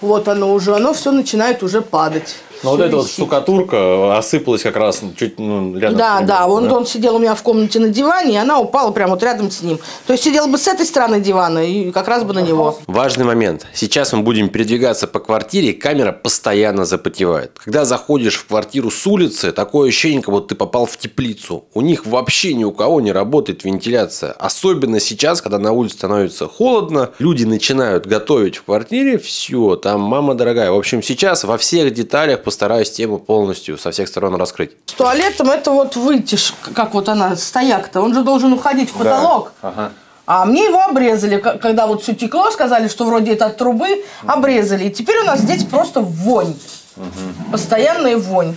Вот оно все начинает уже падать. Но вот эта вот штукатурка осыпалась как раз чуть рядом. Да, да, он сидел у меня в комнате на диване, и она упала прямо вот рядом с ним. То есть сидел бы с этой стороны дивана, и как раз бы на него. Важный момент. Сейчас мы будем передвигаться по квартире, и камера постоянно запотевает. Когда заходишь в квартиру с улицы, такое ощущение, как будто ты попал в теплицу. У них вообще ни у кого не работает вентиляция. Особенно сейчас, когда на улице становится холодно, люди начинают готовить в квартире все. Там мама дорогая. В общем, сейчас во всех деталях постараюсь тему полностью со всех сторон раскрыть. С туалетом это вот вытяжка, как вот она, стояк-то. Он же должен уходить в потолок. Да. Ага. А мне его обрезали, когда вот все текло, сказали, что вроде это от трубы, обрезали. И теперь у нас здесь просто вонь. Угу. Постоянная вонь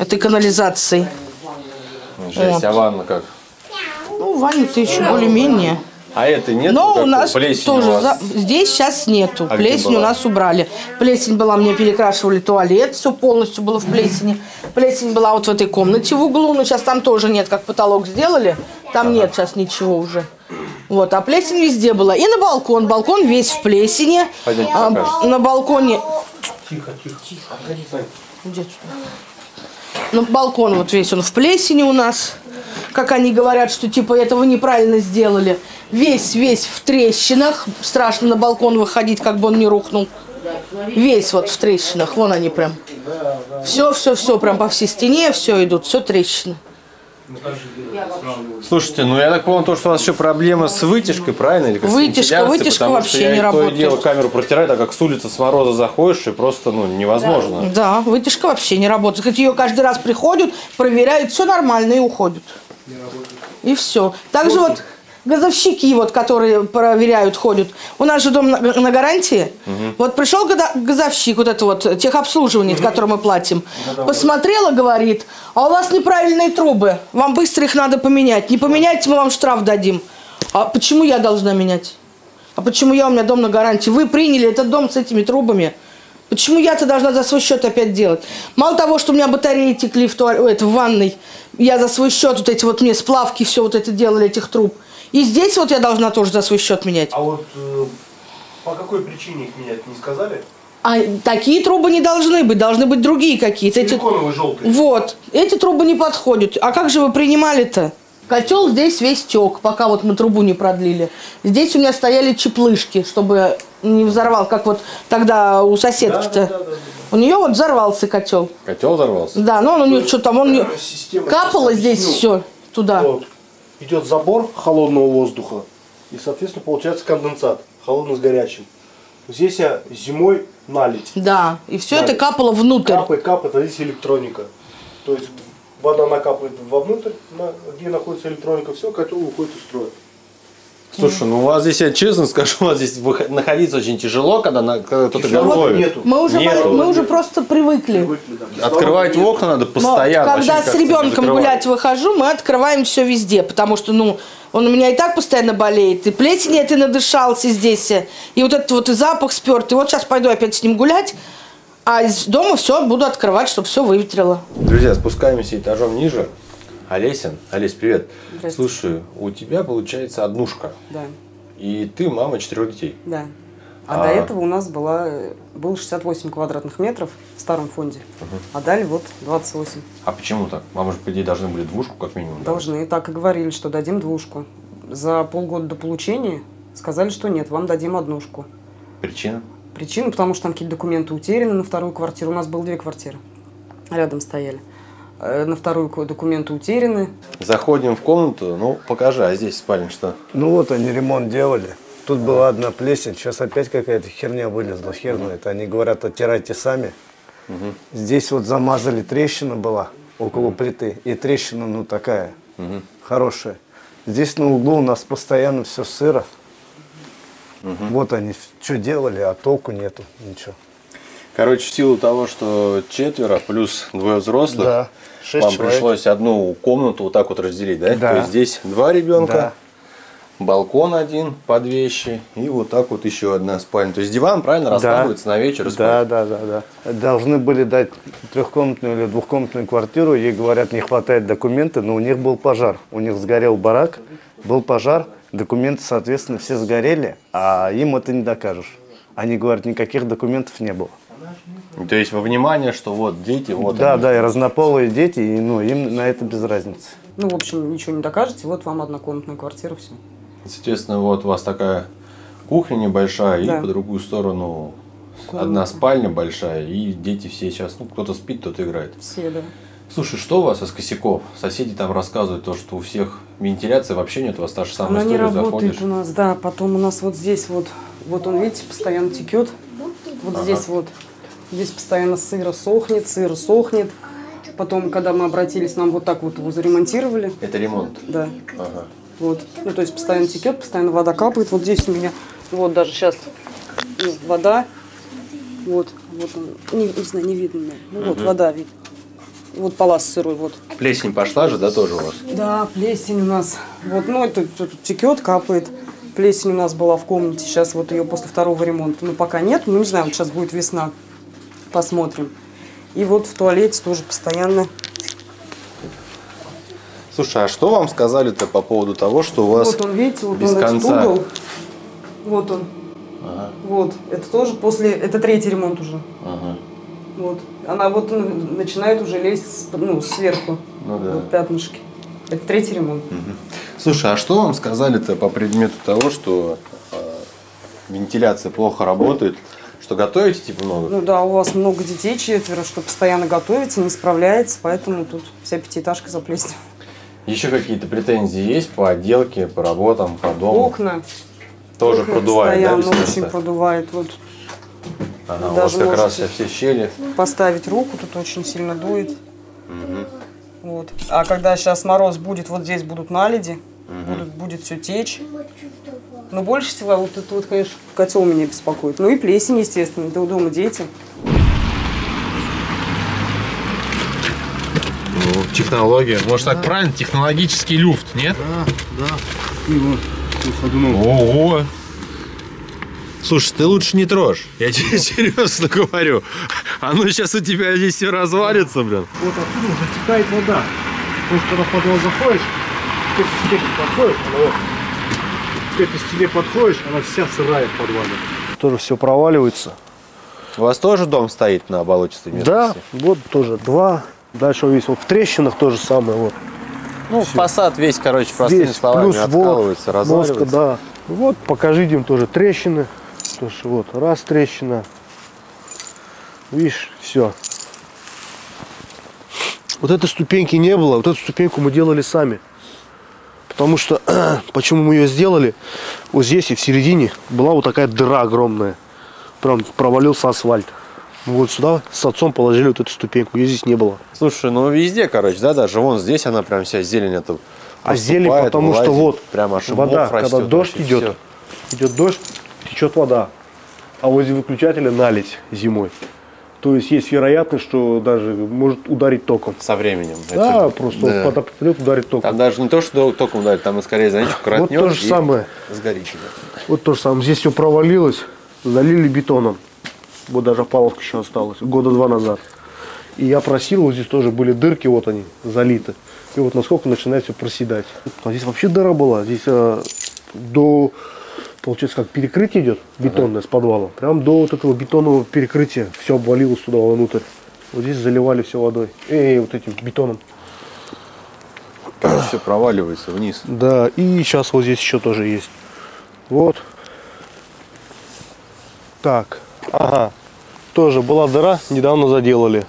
этой канализации. Жесть, вот. А ванна как? Ну, ванна-то еще более-менее. А это нет? Но у нас тоже здесь сейчас нету. А плесень у нас убрали. Плесень была, мне перекрашивали туалет, все полностью было в плесени. Плесень была вот в этой комнате в углу, но сейчас там тоже нет, как потолок сделали, там нет сейчас ничего уже. Вот, а плесень везде была. И на балкон. Балкон весь в плесени. Пойдем, на балконе. Тихо, тихо, тихо. Где? Ну, балкон вот весь он в плесени у нас. Как они говорят, что типа этого неправильно сделали. Весь в трещинах. Страшно на балкон выходить, как бы он не рухнул. Весь вот в трещинах. Вон они прям. Все прям по всей стене все идут. Все трещины. Слушайте, ну я так понял, то, что у вас еще проблема с вытяжкой, правильно? Или вытяжка вообще не работает. Дело, камеру протирает, а как с улицы с мороза заходишь, и просто ну, невозможно. Да, вытяжка вообще не работает. Хоть ее каждый раз приходят, проверяют, все нормально и уходят. И все. Также вот газовщики, вот, которые проверяют, ходят. У нас же дом на гарантии. Угу. Вот пришел газовщик, вот это вот техобслуживание, которое мы платим, посмотрела, говорит, а у вас неправильные трубы, вам быстро их надо поменять. Не поменяйте, мы вам штраф дадим. А почему я должна менять? А почему я, у меня дом на гарантии? Вы приняли этот дом с этими трубами. Почему я-то должна за свой счет опять делать? Мало того, что у меня батареи текли в ванной, я за свой счет вот эти вот мне сплавки, все вот это делали, этих труб. И здесь вот я должна тоже за свой счет менять. А вот по какой причине их менять, не сказали? А такие трубы не должны быть другие какие-то. Силиконовые, желтые. Вот, эти трубы не подходят. А как же вы принимали-то? Котел здесь весь тек, пока вот мы трубу не продлили. Здесь у меня стояли чеплышки, чтобы не взорвал, как вот тогда у соседки-то. Да. У нее вот взорвался котел. Котел взорвался? Да, но он у нее что там, он капало здесь все туда. Вот. Идет забор холодного воздуха, и, соответственно, получается конденсат, холодный с горячим. Здесь зимой налить. Да, и все налить. Это капало внутрь. Капает, а здесь электроника. То есть вода накапывает вовнутрь, где находится электроника, все, котел уходит из строя. Слушай, ну у вас здесь, я честно скажу, у вас здесь находиться очень тяжело, когда кто-то горбует. Мы уже просто привыкли да. Открывать окна надо постоянно. Но когда с ребенком гулять выхожу, мы открываем все везде, потому что, ну, он у меня и так постоянно болеет, и плесень я надышался здесь, и вот этот вот и запах спёртый. Вот сейчас пойду опять с ним гулять, а из дома все буду открывать, чтобы все выветрило. Друзья, спускаемся этажом ниже. Олесин, Олесь, привет. Слушай, у тебя получается однушка. Да. И ты мама 4 детей. Да. А до этого у нас было 68 квадратных метров в старом фонде, а дали вот 28. А почему так? Мама же, по идее, должны были двушку как минимум. Должны, так и говорили, что дадим двушку. За полгода до получения сказали, что нет, вам дадим однушку. Причина? Причина, потому что там какие-то документы утеряны на вторую квартиру. У нас было 2 квартиры, рядом стояли. На вторую документы утеряны. Заходим в комнату, ну покажи, а здесь спальня что? Ну вот они ремонт делали. Тут была одна плесень, сейчас опять какая-то херня вылезла, хер знает. Они говорят, оттирайте сами. Здесь вот замазали, трещина была около плиты, и трещина, ну такая, хорошая. Здесь на углу у нас постоянно все сыро. Вот они что делали, а толку нету, ничего. Короче, в силу того, что 4 плюс 2 взрослых, да, 6 вам человек. Пришлось одну комнату вот так вот разделить, да? Да. То есть здесь 2 ребенка. Да. Балкон 1 под вещи и вот так вот еще 1 спальня. То есть диван, правильно, раскладывается на вечер. Да, да, да, да. Должны были дать 3-комнатную или 2-комнатную квартиру. Ей говорят, не хватает документов, но у них был пожар. У них сгорел барак, был пожар, документы, соответственно, все сгорели, а им это не докажешь. Они говорят, никаких документов не было. То есть во внимание, что вот дети, вот да, они. Да, и разнополые дети, и ну, им на это без разницы. Ну, в общем, ничего не докажете, вот вам 1-комнатная квартира, все. Соответственно, вот у вас такая кухня небольшая, да. И по другую сторону 1 спальня большая, и дети все сейчас, ну, кто-то спит, кто-то играет. Все, да. Слушай, что у вас из косяков? Соседи там рассказывают то, что у всех вентиляции вообще нет, у вас та же самая история, заходишь. Она не работает у нас, да, потом у нас вот здесь вот, вот он, видите, постоянно текет, вот здесь вот, здесь постоянно сыро сохнет, потом, когда мы обратились, нам вот так вот его заремонтировали. Это ремонт? Да. Ага. Вот. Ну, то есть постоянно текет, постоянно вода капает. Вот здесь у меня, вот даже сейчас вода, вот, вот он, не знаю, не видно, ну, вот вода видно, вот палас сырой, вот. Плесень пошла же, да, тоже у вас? Да, плесень у нас, вот, ну, это текет, капает, плесень у нас была в комнате, сейчас вот ее после 2-го ремонта, ну, пока нет, ну, не знаю, вот сейчас будет весна, посмотрим. И вот в туалете тоже постоянно. Слушай, а что вам сказали-то по поводу того, что у вас вот он, видите, вот без он конца? Этот угол. Вот он. Ага. Вот. Это тоже после... Это 3-й ремонт уже. Ага. Вот. Она вот начинает уже лезть, ну, сверху. Ну, да. Вот пятнышки. Это 3-й ремонт. Угу. Слушай, а что вам сказали-то по предмету того, что вентиляция плохо работает? Что готовите, типа, много? Ну да, у вас много детей, 4, что постоянно готовится, не справляется, поэтому тут вся 5-этажка заплеснет. Еще какие-то претензии есть по отделке, по работам, по дому? Окна. Тоже окна продувает, да? Очень продувает. Вот. Она у вас как раз все щели. Поставить руку, тут очень сильно дует. Угу. Вот. А когда сейчас мороз будет, вот здесь будут наледи, будет все течь. Но больше всего вот это вот, конечно, котел меня беспокоит. Ну и плесень, естественно, да, у дома дети. Технология. Может, так правильно? Технологический люфт, нет? Да, да. И вот, ого! Слушай, ты лучше не трожь. Я тебе серьезно говорю. Оно сейчас у тебя здесь все развалится, блин. Вот отсюда затекает вода. Потому что когда в подвал заходишь, ты по стене подходишь, она вот. Ты по стене подходишь, она вся сырая в подвале. Тоже все проваливается. У вас тоже дом стоит на болотистой местности? Да, вот тоже 2. Дальше весь вот в трещинах то же самое. Вот. Ну, все. Фасад весь, короче, простыми здесь, словами, плюс откалывается, вот, разваливается. Мозг, да. Вот, покажи, Дим, тоже трещины. Тоже вот, раз трещина. Видишь, все. Вот этой ступеньки не было, вот эту ступеньку мы делали сами. Потому что, почему мы ее сделали, вот здесь и в середине была вот такая дыра огромная. Прям провалился асфальт. Вот сюда с отцом положили вот эту ступеньку, ее здесь не было. Слушай, ну везде, короче, да, даже вон здесь она прям вся зелень, это зелень, потому вылазит, что вот прямо вода, когда дождь идет, течет вода, а возле выключателя наледь зимой. То есть есть вероятность, что даже может ударить током. Со временем. Да, это... просто да. Вот, когда попадет, ударит током. Там даже не то, что током ударит, там и скорее заничку коротнет. Вот то же самое. Сгорит. Вот то же самое. Здесь все провалилось, залили бетоном. Вот даже паловка еще осталась, года два назад. И я просил, вот здесь тоже были дырки, вот они, залиты. И вот насколько начинает все проседать. А здесь вообще дыра была. Здесь до... Получается, как перекрытие идет, бетонное, с подвала. Прям до вот этого бетонного перекрытия все обвалилось туда вовнутрь. Вот здесь заливали все водой. Вот этим бетоном. Все проваливается вниз. Да, и сейчас вот здесь еще тоже есть. Вот. Так. Ага. Тоже была дыра, недавно заделали.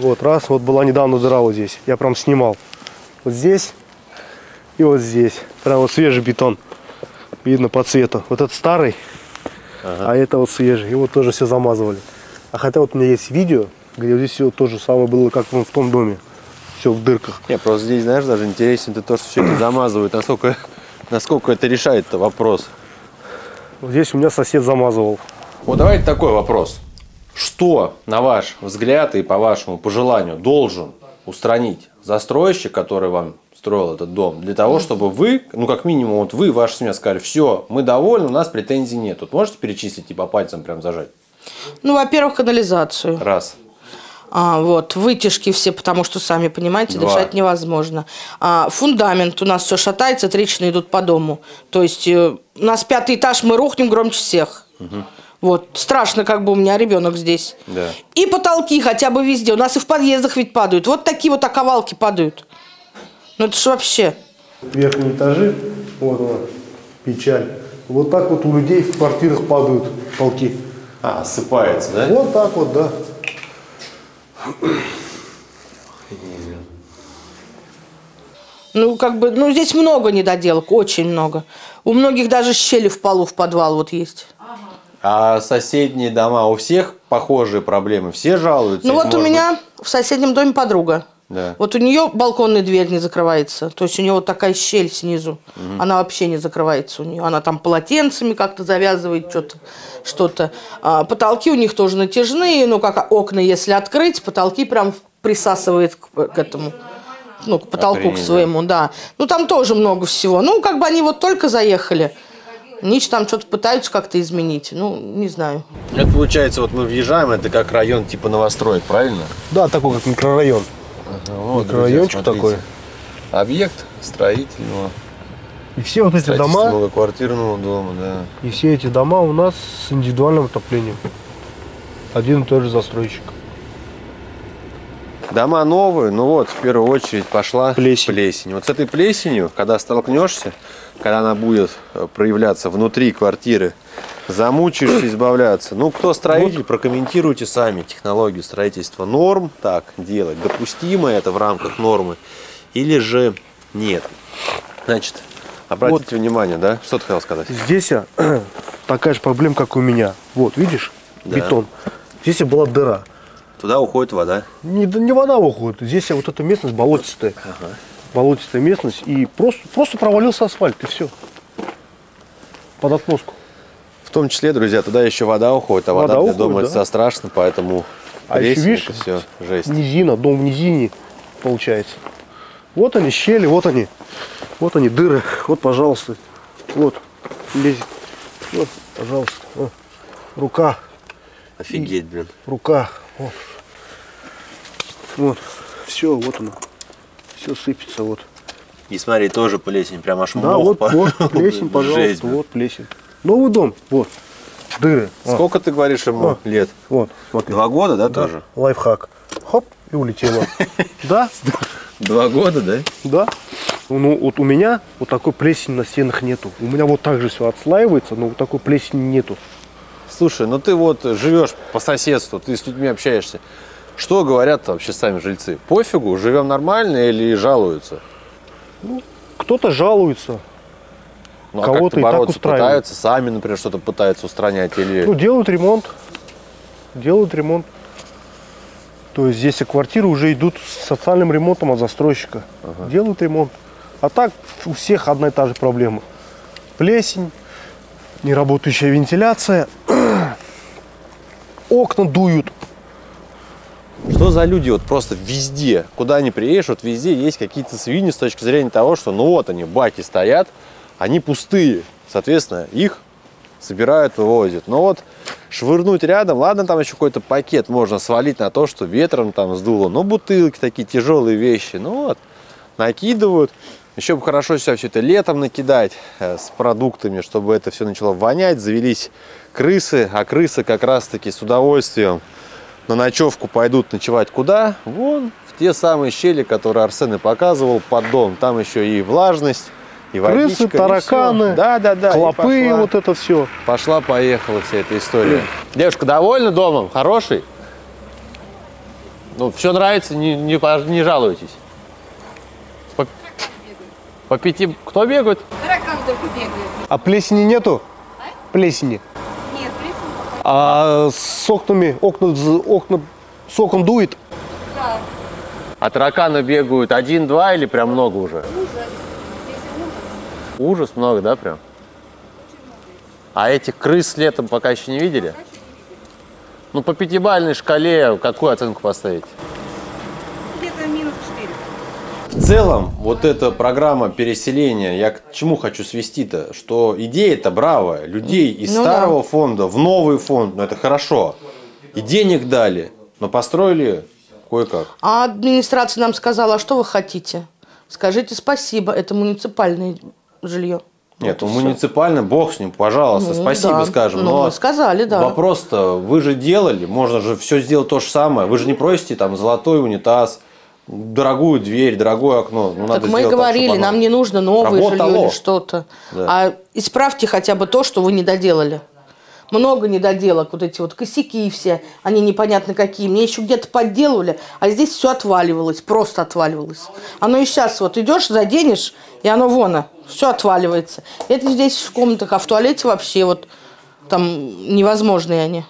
Вот раз, вот была недавно дыра вот здесь. Я прям снимал. Вот здесь и вот здесь. Прям вот свежий бетон. Видно по цвету. Вот этот старый, а это вот свежий. Его тоже все замазывали. А хотя вот у меня есть видео, где здесь все то же самое было, как в том доме. Все в дырках. Не, просто здесь, знаешь, даже интересно, то, что все это замазывают. Насколько это решает-то вопрос? Вот здесь у меня сосед замазывал. Вот давайте такой вопрос. Что, на ваш взгляд и по вашему пожеланию, должен устранить застройщик, который вам строил этот дом, для того, чтобы вы, ну как минимум, вот вы, ваша семья сказали, все, мы довольны, у нас претензий нет. Вот можете перечислить, типа пальцем прям зажать? Ну, во-первых, канализацию. Раз. Вот, вытяжки все, потому что, сами понимаете, два. Дышать невозможно. Фундамент у нас все шатается, трещины идут по дому. То есть у нас 5-й этаж, мы рухнем громче всех. Угу. Вот, страшно, как бы у меня ребенок здесь. Да. И потолки хотя бы везде. У нас и в подъездах ведь падают. Вот такие вот оковалки падают. Ну это ж вообще. Верхние этажи, вот она, печаль. Вот так вот у людей в квартирах падают потолки. А, осыпается, да? Вот так вот, да. Ну, как бы, ну здесь много недоделок, очень много. У многих даже щели в полу, в подвал вот есть. А соседние дома, у всех похожие проблемы, все жалуются? Ну вот у меня в соседнем доме подруга. Да. Вот у нее балконная дверь не закрывается. То есть у нее вот такая щель снизу. Угу. Она вообще не закрывается у нее. Она там полотенцами как-то завязывает что-то. Потолки у них тоже натяжные. Ну, как окна, если открыть, потолки прям присасывает к этому. Ну, к потолку, к своему, да. Ну, там тоже много всего. Ну, как бы они вот только заехали. Нич там что-то пытаются как-то изменить. Ну, не знаю. Это получается, вот мы въезжаем, это как район типа новостроек, правильно? Да, такой как микрорайон. Ага, вот, микрорайончик, друзья, такой. Объект строительного. И все вот эти дома. Квартирного дома, да. И все эти дома у нас с индивидуальным отоплением. Один и тот же застройщик. Дома новые, ну вот, в первую очередь пошла плесень. Вот с этой плесенью, когда столкнешься, когда она будет проявляться внутри квартиры, замучаешься избавляться. Ну, кто строитель, вот, прокомментируйте сами технологию строительства норм. Так делать допустимо это в рамках нормы или же нет. Значит, обратите вот внимание, да? Что ты хотел сказать? Здесь такая же проблема, как у меня. Вот, видишь, да, бетон. Здесь была дыра. Туда уходит вода. Не вода уходит. Здесь вот эта местность болотистая. Ага. Болотистая местность. И просто провалился асфальт, и все. Под отмостку. В том числе, друзья, туда еще вода уходит, а вода для дома, да, это страшно, поэтому еще, видишь, все, жесть. Низина, дом в низине получается. Вот они щели, вот они дыры, вот, пожалуйста, вот лезет, вот, пожалуйста, вот, рука. Офигеть, блин. Рука, вот, вот, все, вот оно, все сыпется, вот. И смотри, тоже плесень, прям аж много. Да, вот, вот плесень, пожалуйста, жесть, вот плесень. Новый дом, вот, дыры. Сколько ты говоришь ему лет? Вот, смотри. 2 года, да, тоже? Лайфхак. Хоп, и улетело. Да? 2 года, да? Да. Ну, вот у меня вот такой плесени на стенах нету. У меня вот так же все отслаивается, но вот такой плесени нету. Слушай, ну ты вот живешь по соседству, ты с людьми общаешься. Что говорят вообще сами жильцы? Пофигу, живем нормально или жалуются? Ну, кто-то жалуется. Ну, кого-то и так устраивают. Пытаются, сами, например, что-то пытаются устранять или... Ну, делают ремонт. Делают ремонт. То есть здесь и квартиры уже идут с социальным ремонтом от застройщика. Делают ремонт. А так у всех одна и та же проблема. Плесень, неработающая вентиляция, окна дуют. Что за люди вот просто везде, куда ни приедешь, вот везде есть какие-то свиньи с точки зрения того, что ну вот они, баки стоят, они пустые, соответственно, их собирают, вывозят. Но вот швырнуть рядом, ладно, там еще какой-то пакет можно свалить на то, что ветром там сдуло, но бутылки такие тяжелые вещи, ну вот, накидывают. Еще бы хорошо сюда все это летом накидать с продуктами, чтобы это все начало вонять, завелись крысы, а крысы как раз-таки с удовольствием на ночевку пойдут ночевать куда? Вон, в те самые щели, которые Арсен и показывал, под дом. Там еще и влажность, и водичка. Крысы, тараканы, да, клопы, и вот это все. Пошла-поехала вся эта история. Девушка довольна домом? Хороший? Ну, все нравится, не жалуйтесь. По пяти... Кто бегает? Таракан только бегает. А плесени нету? А? Плесени. А с окнами, окна соком дует? Да. А тараканы бегают один-два или прям много уже? Ужас. Здесь много. Ужас много, да, прям? Очень много. А этих крыс летом пока еще не видели? Пока еще не видели. Ну, по пятибалльной шкале какую оценку поставить? Где-то минус 4. В целом, вот эта программа переселения, я к чему хочу свести-то, что идея-то бравая, людей из старого фонда в новый фонд, ну это хорошо, и денег дали, но построили кое-как. А администрация нам сказала, что вы хотите? Скажите спасибо, это муниципальное жилье. Нет, вот муниципально, бог с ним, пожалуйста, ну, спасибо, да, скажем. Ну, но сказали, да. Вопрос-то, вы же делали, можно же все сделать то же самое, вы же не просите там золотой унитаз, дорогую дверь, дорогое окно. Ну, так надо мы и говорили, так, оно... нам не нужно новое жилье или что-то. Да. А исправьте хотя бы то, что вы не доделали. Много недоделок, вот эти вот косяки все, они непонятно какие. Мне еще где-то подделывали, а здесь все отваливалось, просто отваливалось. Оно и сейчас вот идешь, заденешь, и оно вон, все отваливается. Это здесь в комнатах, а в туалете вообще вот там невозможные они.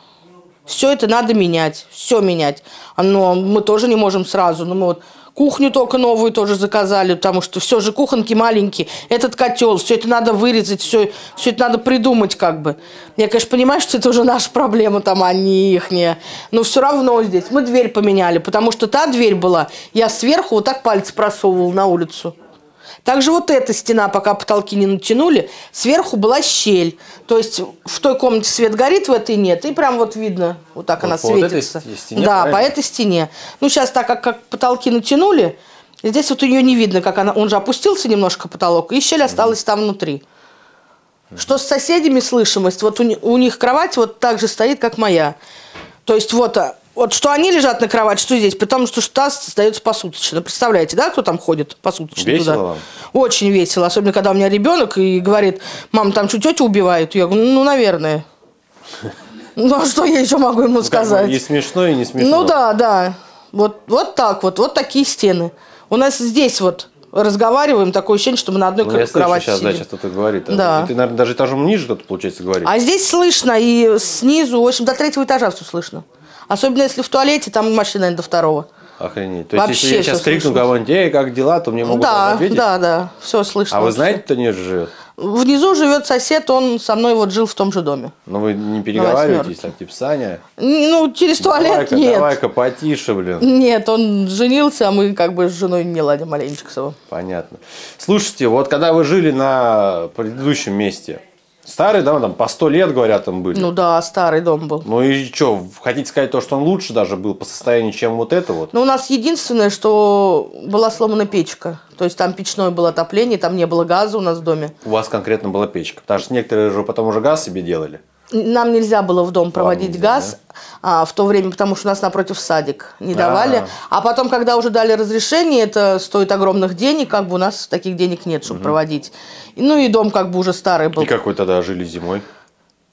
Все это надо менять, все менять. Но мы тоже не можем сразу. Но мы вот кухню только новую тоже заказали, потому что все же кухонки маленькие. Этот котел, все это надо вырезать, все это надо придумать как бы. Я, конечно, понимаю, что это уже наша проблема, там, а не ихняя. Но все равно здесь мы дверь поменяли, потому что та дверь была, я сверху вот так пальцы просовывал на улицу. Также вот эта стена, пока потолки не натянули, сверху была щель. То есть в той комнате свет горит, в этой нет. И прям вот видно, вот так вот она светится. Этой стене, да, правильно? По этой стене. Ну, сейчас так как потолки натянули, здесь вот ее не видно, как она... Он же опустился немножко потолок, и щель осталась там внутри. Что с соседями слышимость? Вот у них кровать вот так же стоит, как моя. То есть вот что они лежат на кровати, что здесь, потому что таз остается посуточно. Представляете, да, кто там ходит посуточно весело туда? Вам? Очень весело, особенно когда у меня ребенок и говорит: мам, там что, тетю убивают? Я говорю: ну, наверное. Ну, а что я еще могу ему сказать? И смешно, и не смешно. Ну, да. Вот так вот, вот такие стены. У нас здесь вот разговариваем, такое ощущение, что мы на одной кровати сидим. Я слышу сейчас, значит, кто-то говорит. Да. Ты, наверное, даже этажом ниже кто-то, получается, говорит. А здесь слышно, и снизу, в общем, до третьего этажа все слышно. Особенно если в туалете, там машина, наверное, до второго. Охренеть. То есть, вообще, если я сейчас крикну кого-нибудь: эй, как дела, то мне могут ответить? Да, все слышно. А вы знаете, кто ниже живет? Внизу живет сосед, он со мной вот жил в том же доме. Но вы не переговариваетесь, там, типа, Саня? Ну, через туалет нет. Давай-ка потише, блин. Нет, он женился, а мы как бы с женой не ладим маленечко с его. Понятно. Слушайте, вот когда вы жили на предыдущем месте... Старый дом, там по 100 лет, говорят, там были. Ну да, старый дом был. Ну и что, хотите сказать то, что он лучше даже был по состоянию, чем вот это вот? Ну у нас единственное, что была сломана печка. То есть там печное было отопление, там не было газа у нас в доме. У вас конкретно была печка, потому что некоторые же потом уже газ себе делали. Нам нельзя было в дом проводить газ, да? В то время, потому что у нас напротив садик не давали. А потом, когда уже дали разрешение, это стоит огромных денег, как бы у нас таких денег нет, чтобы проводить. Ну и дом как бы уже старый был. И как вы тогда жили зимой?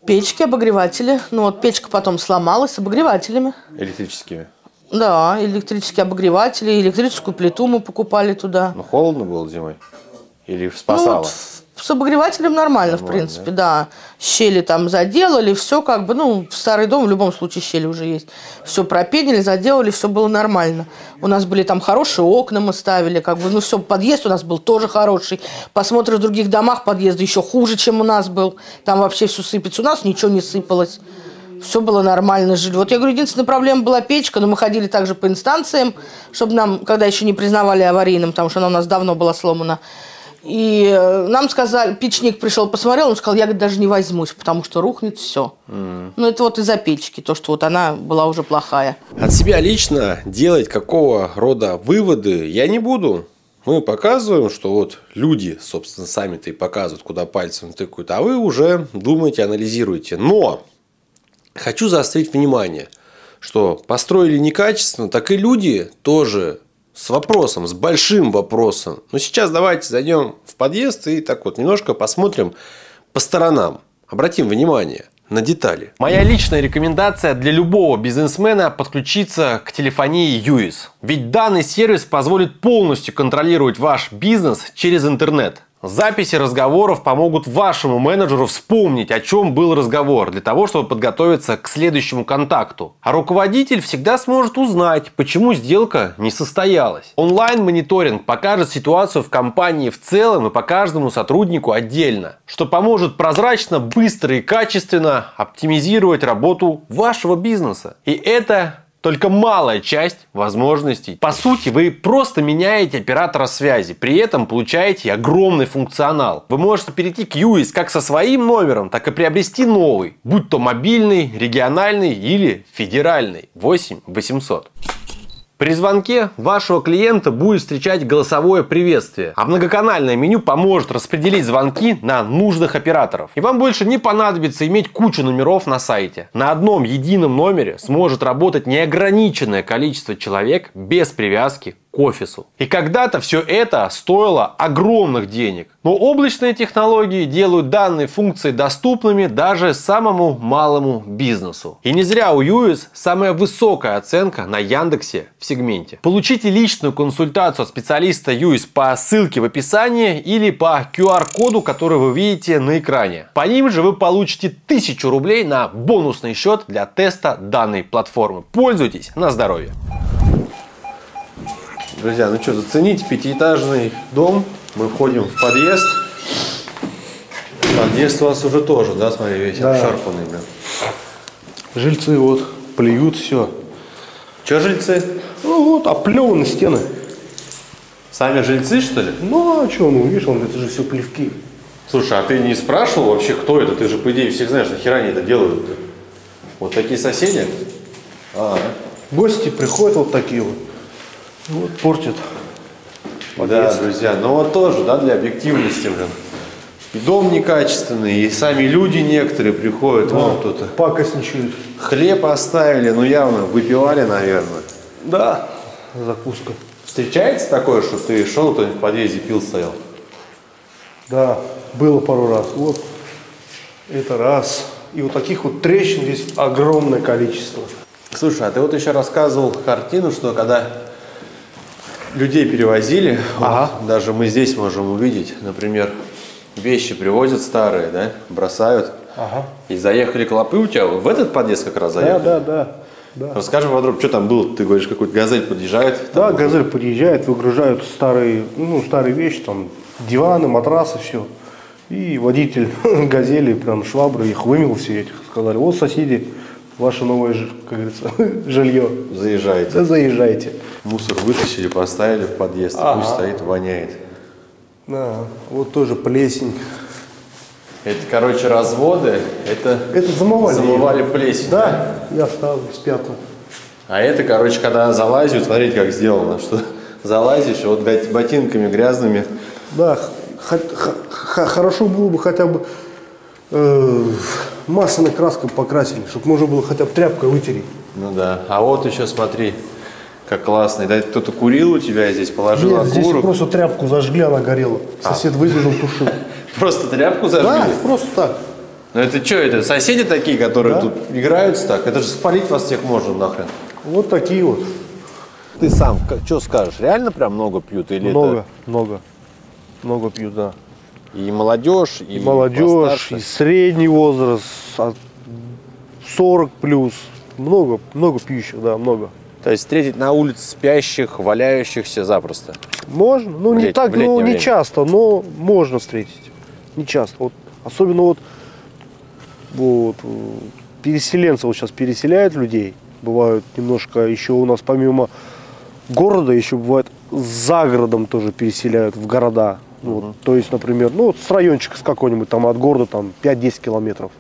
Печки, обогреватели. Ну вот печка потом сломалась, обогревателями. Электрическими? Да, электрические обогреватели, электрическую плиту мы покупали туда. Ну холодно было зимой? Или спасало? Ну, вот С обогревателем нормально, в принципе, да. Щели там заделали, все как бы, ну, в старый дом в любом случае щели уже есть. Все пропенили, заделали, все было нормально. У нас были там хорошие окна, мы ставили, как бы, ну, все, подъезд у нас был тоже хороший. Посмотришь в других домах, подъезд еще хуже, чем у нас был. Там вообще все сыпется, у нас ничего не сыпалось. Все было нормально, жили. Вот я говорю, единственная проблема была печка, но мы ходили также по инстанциям, чтобы нам, когда еще не признавали аварийным, потому что она у нас давно была сломана. И нам сказали, печник пришел, посмотрел, он сказал, я даже не возьмусь, потому что рухнет все. Ну, это вот из-за печки, то, что вот она была уже плохая. От себя лично делать какого рода выводы я не буду. Мы показываем, что вот люди, собственно, сами-то и показывают, куда пальцем тыкают, а вы уже думаете, анализируете. Но хочу заострить внимание, что построили некачественно, так и люди тоже с вопросом, с большим вопросом. Но сейчас давайте зайдем в подъезд и так вот немножко посмотрим по сторонам. Обратим внимание на детали. Моя личная рекомендация для любого бизнесмена — подключиться к телефонии UIS. Ведь данный сервис позволит полностью контролировать ваш бизнес через интернет. Записи разговоров помогут вашему менеджеру вспомнить, о чем был разговор, для того, чтобы подготовиться к следующему контакту. А руководитель всегда сможет узнать, почему сделка не состоялась. Онлайн-мониторинг покажет ситуацию в компании в целом и по каждому сотруднику отдельно, что поможет прозрачно, быстро и качественно оптимизировать работу вашего бизнеса. И это только малая часть возможностей. По сути, вы просто меняете оператора связи, при этом получаете огромный функционал. Вы можете перейти к UIS как со своим номером, так и приобрести новый, будь то мобильный, региональный или федеральный. 8800. При звонке вашего клиента будет встречать голосовое приветствие, а многоканальное меню поможет распределить звонки на нужных операторов. И вам больше не понадобится иметь кучу номеров на сайте. На одном едином номере сможет работать неограниченное количество человек без привязки к офису. И когда-то все это стоило огромных денег. Но облачные технологии делают данные функции доступными даже самому малому бизнесу. И не зря у UIS самая высокая оценка на Яндексе в сегменте. Получите личную консультацию от специалиста UIS по ссылке в описании или по QR-коду, который вы видите на экране. По ним же вы получите 1000 рублей на бонусный счет для теста данной платформы. Пользуйтесь на здоровье. Друзья, ну что, зацените, пятиэтажный дом, мы входим в подъезд. Подъезд у вас уже тоже, да, смотри, весь обшарпанный, блин. Жильцы вот плюют все. Че жильцы? Ну вот, оплеваны стены. Сами жильцы, что ли? Ну а что, ну видишь, он, это же все плевки. Слушай, а ты не спрашивал вообще, кто это? Ты же, по идее, всех знаешь, нахера они это делают? Вот такие соседи? Гости приходят вот такие вот. Вот портит. Да, друзья, но вот тоже, да, для объективности, блин. И дом некачественный, и сами люди некоторые приходят, да, вон кто-то. Пакостничают. Хлеб оставили, ну явно выпивали, наверное. Да, закуска. Встречается такое, что ты шел, кто-нибудь в подъезде пил, стоял? Да, было пару раз. Вот это раз. И вот таких вот трещин здесь огромное количество. Слушай, а ты вот еще рассказывал картину, что когда людей перевозили, вот, даже мы здесь можем увидеть, например, вещи привозят старые, да, бросают, и заехали клопы у тебя в этот подъезд как раз заехали? Да. Расскажи подробно, что там было, ты говоришь, какой-то газель подъезжает? Да, газель подъезжает, выгружают старые, ну, старые вещи, там, диваны, матрасы, все, и водитель газели, прям швабры их вымел все этих, сказали, вот соседи, ваше новое, как говорится, жилье. Заезжайте. Да, заезжайте. Мусор вытащили, поставили в подъезд. Пусть стоит, воняет. Да, вот тоже плесень. Это, короче, разводы. Это замывали плесень. Да, я встал с пятна. А это, короче, когда залазят, смотрите, как сделано. Что залазишь, вот ботинками грязными. Да, хорошо было бы хотя бы масляной краской покрасили, чтобы можно было хотя бы тряпкой вытереть. Ну да, а вот еще смотри, как классно. Да, кто-то курил у тебя здесь, положил окурок? Нет, здесь просто тряпку зажгли, она горела. Сосед выбежал, тушил. Просто тряпку зажгли? Да, просто так. Ну это что, это соседи такие, которые тут играются так? Это же спалить вас всех можно нахрен. Вот такие вот. Ты сам что скажешь, реально прям много пьют? Или много пьют, да. И молодежь, и молодежь, и средний возраст, 40 плюс. Много, много пьющих, да, много. То есть встретить на улице спящих, валяющихся запросто? Можно, ну не так, ну не часто, но можно встретить. Не часто. Вот, особенно вот переселенцев вот сейчас переселяют людей. Бывают немножко еще у нас помимо города, еще бывает за городом тоже переселяют в города. Вот, то есть, например, ну вот с райончика с какой-нибудь там от города там 5-10 километров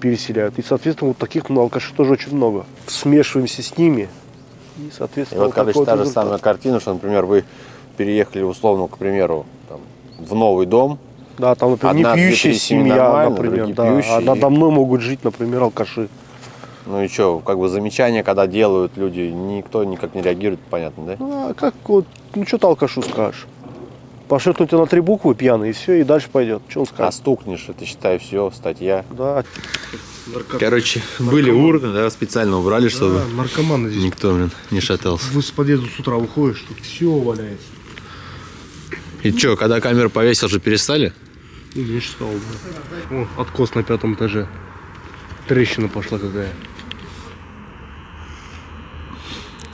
переселяют. И, соответственно, вот таких алкашей тоже очень много. Смешиваемся с ними. И, соответственно, и вот, короче, та же самая картина, что, например, вы переехали, условно, к примеру, там, в новый дом. Да, там, например, одна, не пьющая семья, например, да, пьющие, да, надо мной могут жить, например, алкаши. Ну и что, как бы замечания, когда делают люди, никто никак не реагирует, понятно, да? Ну, а как вот, ну что ты алкашу скажешь? Пошёлкнуть на 3 буквы пьяный, и все, и дальше пойдет. Что он скажет? А стукнешь, это, считай, все, статья. Да. Короче, наркоман. Были урны, да, специально убрали, чтобы наркоманы здесь никто, блин, не шатался. Вы с подъезда с утра уходишь, тут все валяется. И что, когда камеру повесил, же перестали? И меньше стало, да. О, откос на 5-м этаже. Трещина пошла какая.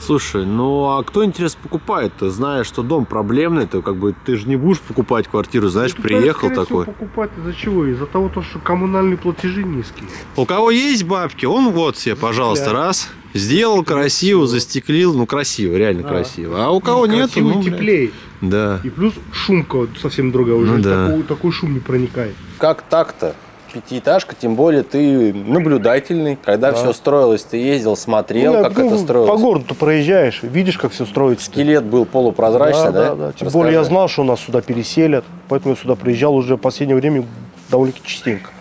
Слушай, ну а кто, интересно, покупает-то? Зная, что дом проблемный, то как бы ты же не будешь покупать квартиру, знаешь, приехал такой. Покупать из-за чего? Из-за того, что коммунальные платежи низкие. У кого есть бабки, он вот себе, пожалуйста, раз. Сделал красиво, застеклил, ну красиво, реально красиво. А у кого нет, ну теплее. Да. И плюс шумка совсем другая уже, такой шум не проникает. Как так-то? Пятиэтажка, тем более ты наблюдательный. Когда все строилось, ты ездил, смотрел, ну, как это строилось. По городу проезжаешь, видишь, как все строится. Скелет был полупрозрачный, да? Тем более я знал, что нас сюда переселят, поэтому я сюда приезжал уже в последнее время довольно-таки частенько.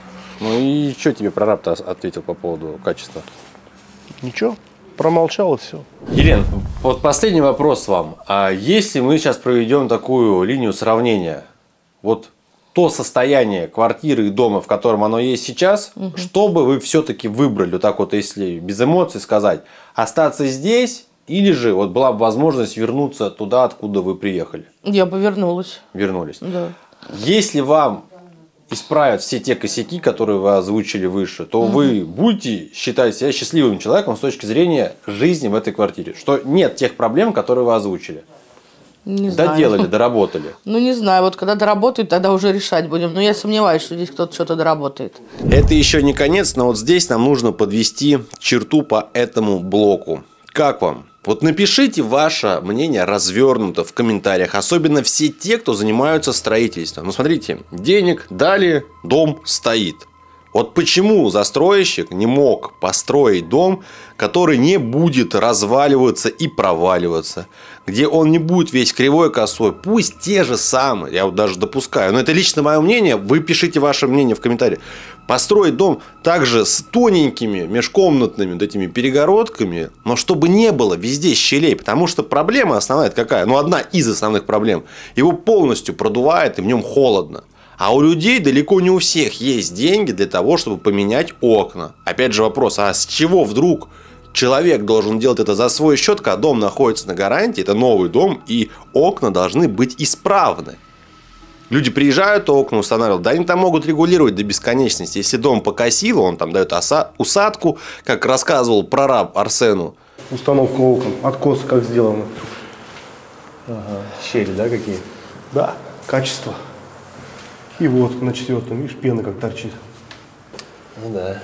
Ну и что тебе прораб-то ответил по поводу качества? Ничего, промолчал и все. Елена, вот последний вопрос вам. А если мы сейчас проведем такую линию сравнения, вот то состояние квартиры и дома, в котором оно есть сейчас, что бы вы все-таки выбрали, вот так вот, если без эмоций сказать, остаться здесь или же вот была бы возможность вернуться туда, откуда вы приехали? Я бы вернулась. Вернулись. Да. Если вам исправят все те косяки, которые вы озвучили выше, то вы будете считать себя счастливым человеком с точки зрения жизни в этой квартире, что нет тех проблем, которые вы озвучили. Не доделали, знаю. Доработали. Ну, не знаю. Вот когда доработают, тогда уже решать будем. Но я сомневаюсь, что здесь кто-то что-то доработает. Это еще не конец, но вот здесь нам нужно подвести черту по этому блоку. Как вам? Вот напишите ваше мнение развернуто в комментариях. Особенно все те, кто занимаются строительством. Ну, смотрите. Денег дали, дом стоит. Вот почему застройщик не мог построить дом, который не будет разваливаться и проваливаться, где он не будет весь кривой, косой, пусть те же самые, я вот даже допускаю, но это лично мое мнение, вы пишите ваше мнение в комментариях, построить дом также с тоненькими межкомнатными вот этими перегородками, но чтобы не было везде щелей, потому что проблема основная какая, ну одна из основных проблем, его полностью продувает и в нем холодно. А у людей далеко не у всех есть деньги для того, чтобы поменять окна. Опять же вопрос, а с чего вдруг человек должен делать это за свой счет, когда дом находится на гарантии, это новый дом, и окна должны быть исправны. Люди приезжают, окна устанавливают, да они там могут регулировать до бесконечности. Если дом покосило, он там дает усадку, как рассказывал прораб Арсену. Установка окон, откос как сделано. Ага. Щели, да, какие? Да, качество. И вот на 4-м, видишь, пена как торчит. Ну да.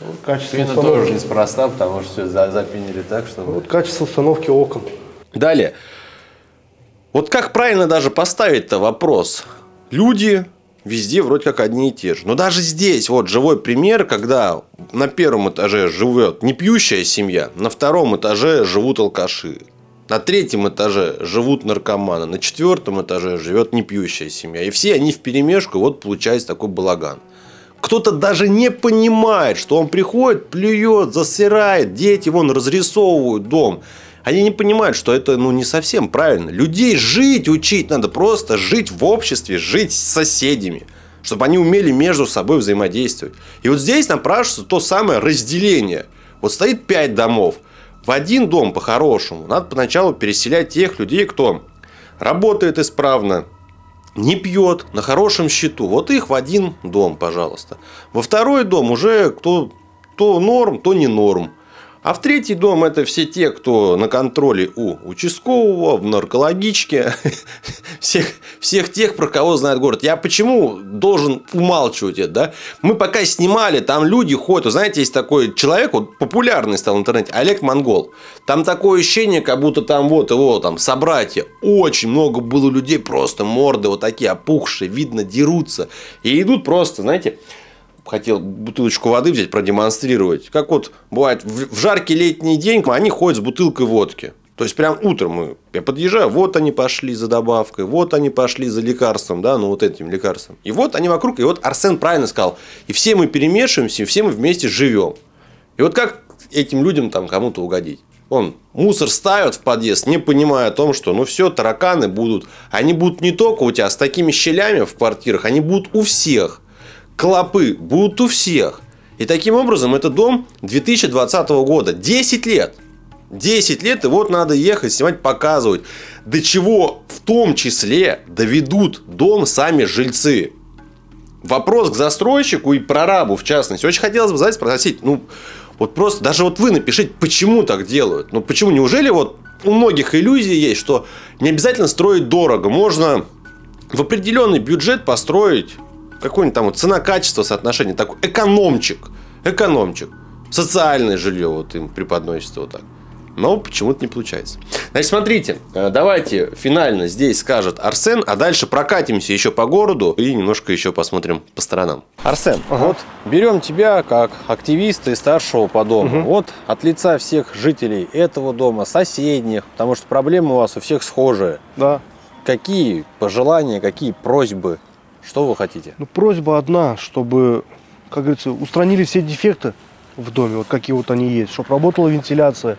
Вот качество пена установки тоже неспроста, потому что все запенили так, что... Вот качество установки окон. Далее. Вот как правильно даже поставить-то вопрос? Люди везде вроде как одни и те же. Но даже здесь вот живой пример, когда на 1-м этаже живет непьющая семья, на 2-м этаже живут алкаши. На 3-м этаже живут наркоманы, на 4-м этаже живет непьющая семья. И все они вперемешку, вот получается такой балаган. Кто-то даже не понимает, что он приходит, плюет, засирает, дети вон разрисовывают дом. Они не понимают, что это ну, не совсем правильно. Людей жить учить надо, просто жить в обществе, жить с соседями. Чтобы они умели между собой взаимодействовать. И вот здесь напрашивается то самое разделение. Вот стоит 5 домов. В один дом по-хорошему надо поначалу переселять тех людей, кто работает исправно, не пьет, на хорошем счету. Вот их в один дом, пожалуйста. Во второй дом уже кто то норм, то не норм. А в третий дом это все те, кто на контроле у участкового, в наркологичке, всех тех, про кого знает город. Я почему должен умалчивать это, да? Мы пока снимали, там люди ходят, знаете, есть такой человек, вот, популярный стал в интернете, Олег Монгол. Там такое ощущение, как будто там вот его там собратья, очень много было людей, просто морды вот такие опухшие, видно, дерутся. И идут просто, знаете... Хотел бутылочку воды взять, продемонстрировать. Как вот бывает, в жаркий летний день они ходят с бутылкой водки. То есть, прям утром я подъезжаю, вот они пошли за добавкой, вот они пошли за лекарством, да, ну вот этим лекарством. И вот они вокруг, и вот Арсен правильно сказал, и все мы перемешиваемся, и все мы вместе живем. И вот как этим людям там кому-то угодить? Он мусор ставит в подъезд, не понимая о том, что ну все, тараканы будут. Они будут не только у тебя с такими щелями в квартирах, они будут у всех. Клопы будут у всех. И таким образом, это дом 2020 года. 10 лет. 10 лет, и вот надо ехать, снимать, показывать. До чего в том числе доведут дом сами жильцы. Вопрос к застройщику и прорабу, в частности. Очень хотелось бы, знаете, спросить, ну, вот просто, даже вот вы напишите, почему так делают. Ну, почему? Неужели вот у многих иллюзии есть, что не обязательно строить дорого. Можно в определенный бюджет построить... Какое-нибудь там вот цена-качество соотношение, такой экономчик, социальное жилье вот им преподносится вот так. Но почему-то не получается. Значит, смотрите, давайте финально здесь скажет Арсен, а дальше прокатимся еще по городу и немножко еще посмотрим по сторонам. Арсен, вот берем тебя как активиста и старшего по дому. Вот от лица всех жителей этого дома, соседних, потому что проблемы у вас у всех схожие. Да. Какие пожелания, какие просьбы? Что вы хотите? Ну, просьба одна, чтобы, как говорится, устранили все дефекты в доме, вот какие вот они есть, чтобы работала вентиляция.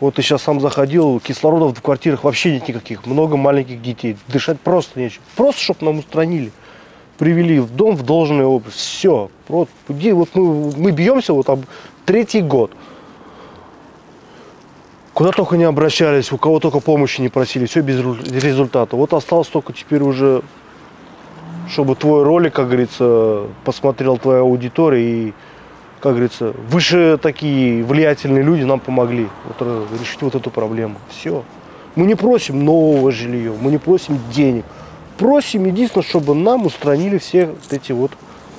Вот ты сейчас сам заходил, кислородов в квартирах вообще нет никаких, много маленьких детей, дышать просто нечем. Просто, чтобы нам устранили, привели в дом в должный область, все. Вот мы бьемся вот об третий год. Куда только не обращались, у кого только помощи не просили, все без результата. Вот осталось только теперь уже... чтобы твой ролик, как говорится, посмотрел твоя аудитория и, как говорится, выше такие влиятельные люди нам помогли вот, решить вот эту проблему. Все. Мы не просим нового жилья, мы не просим денег. Просим единственное, чтобы нам устранили все вот эти вот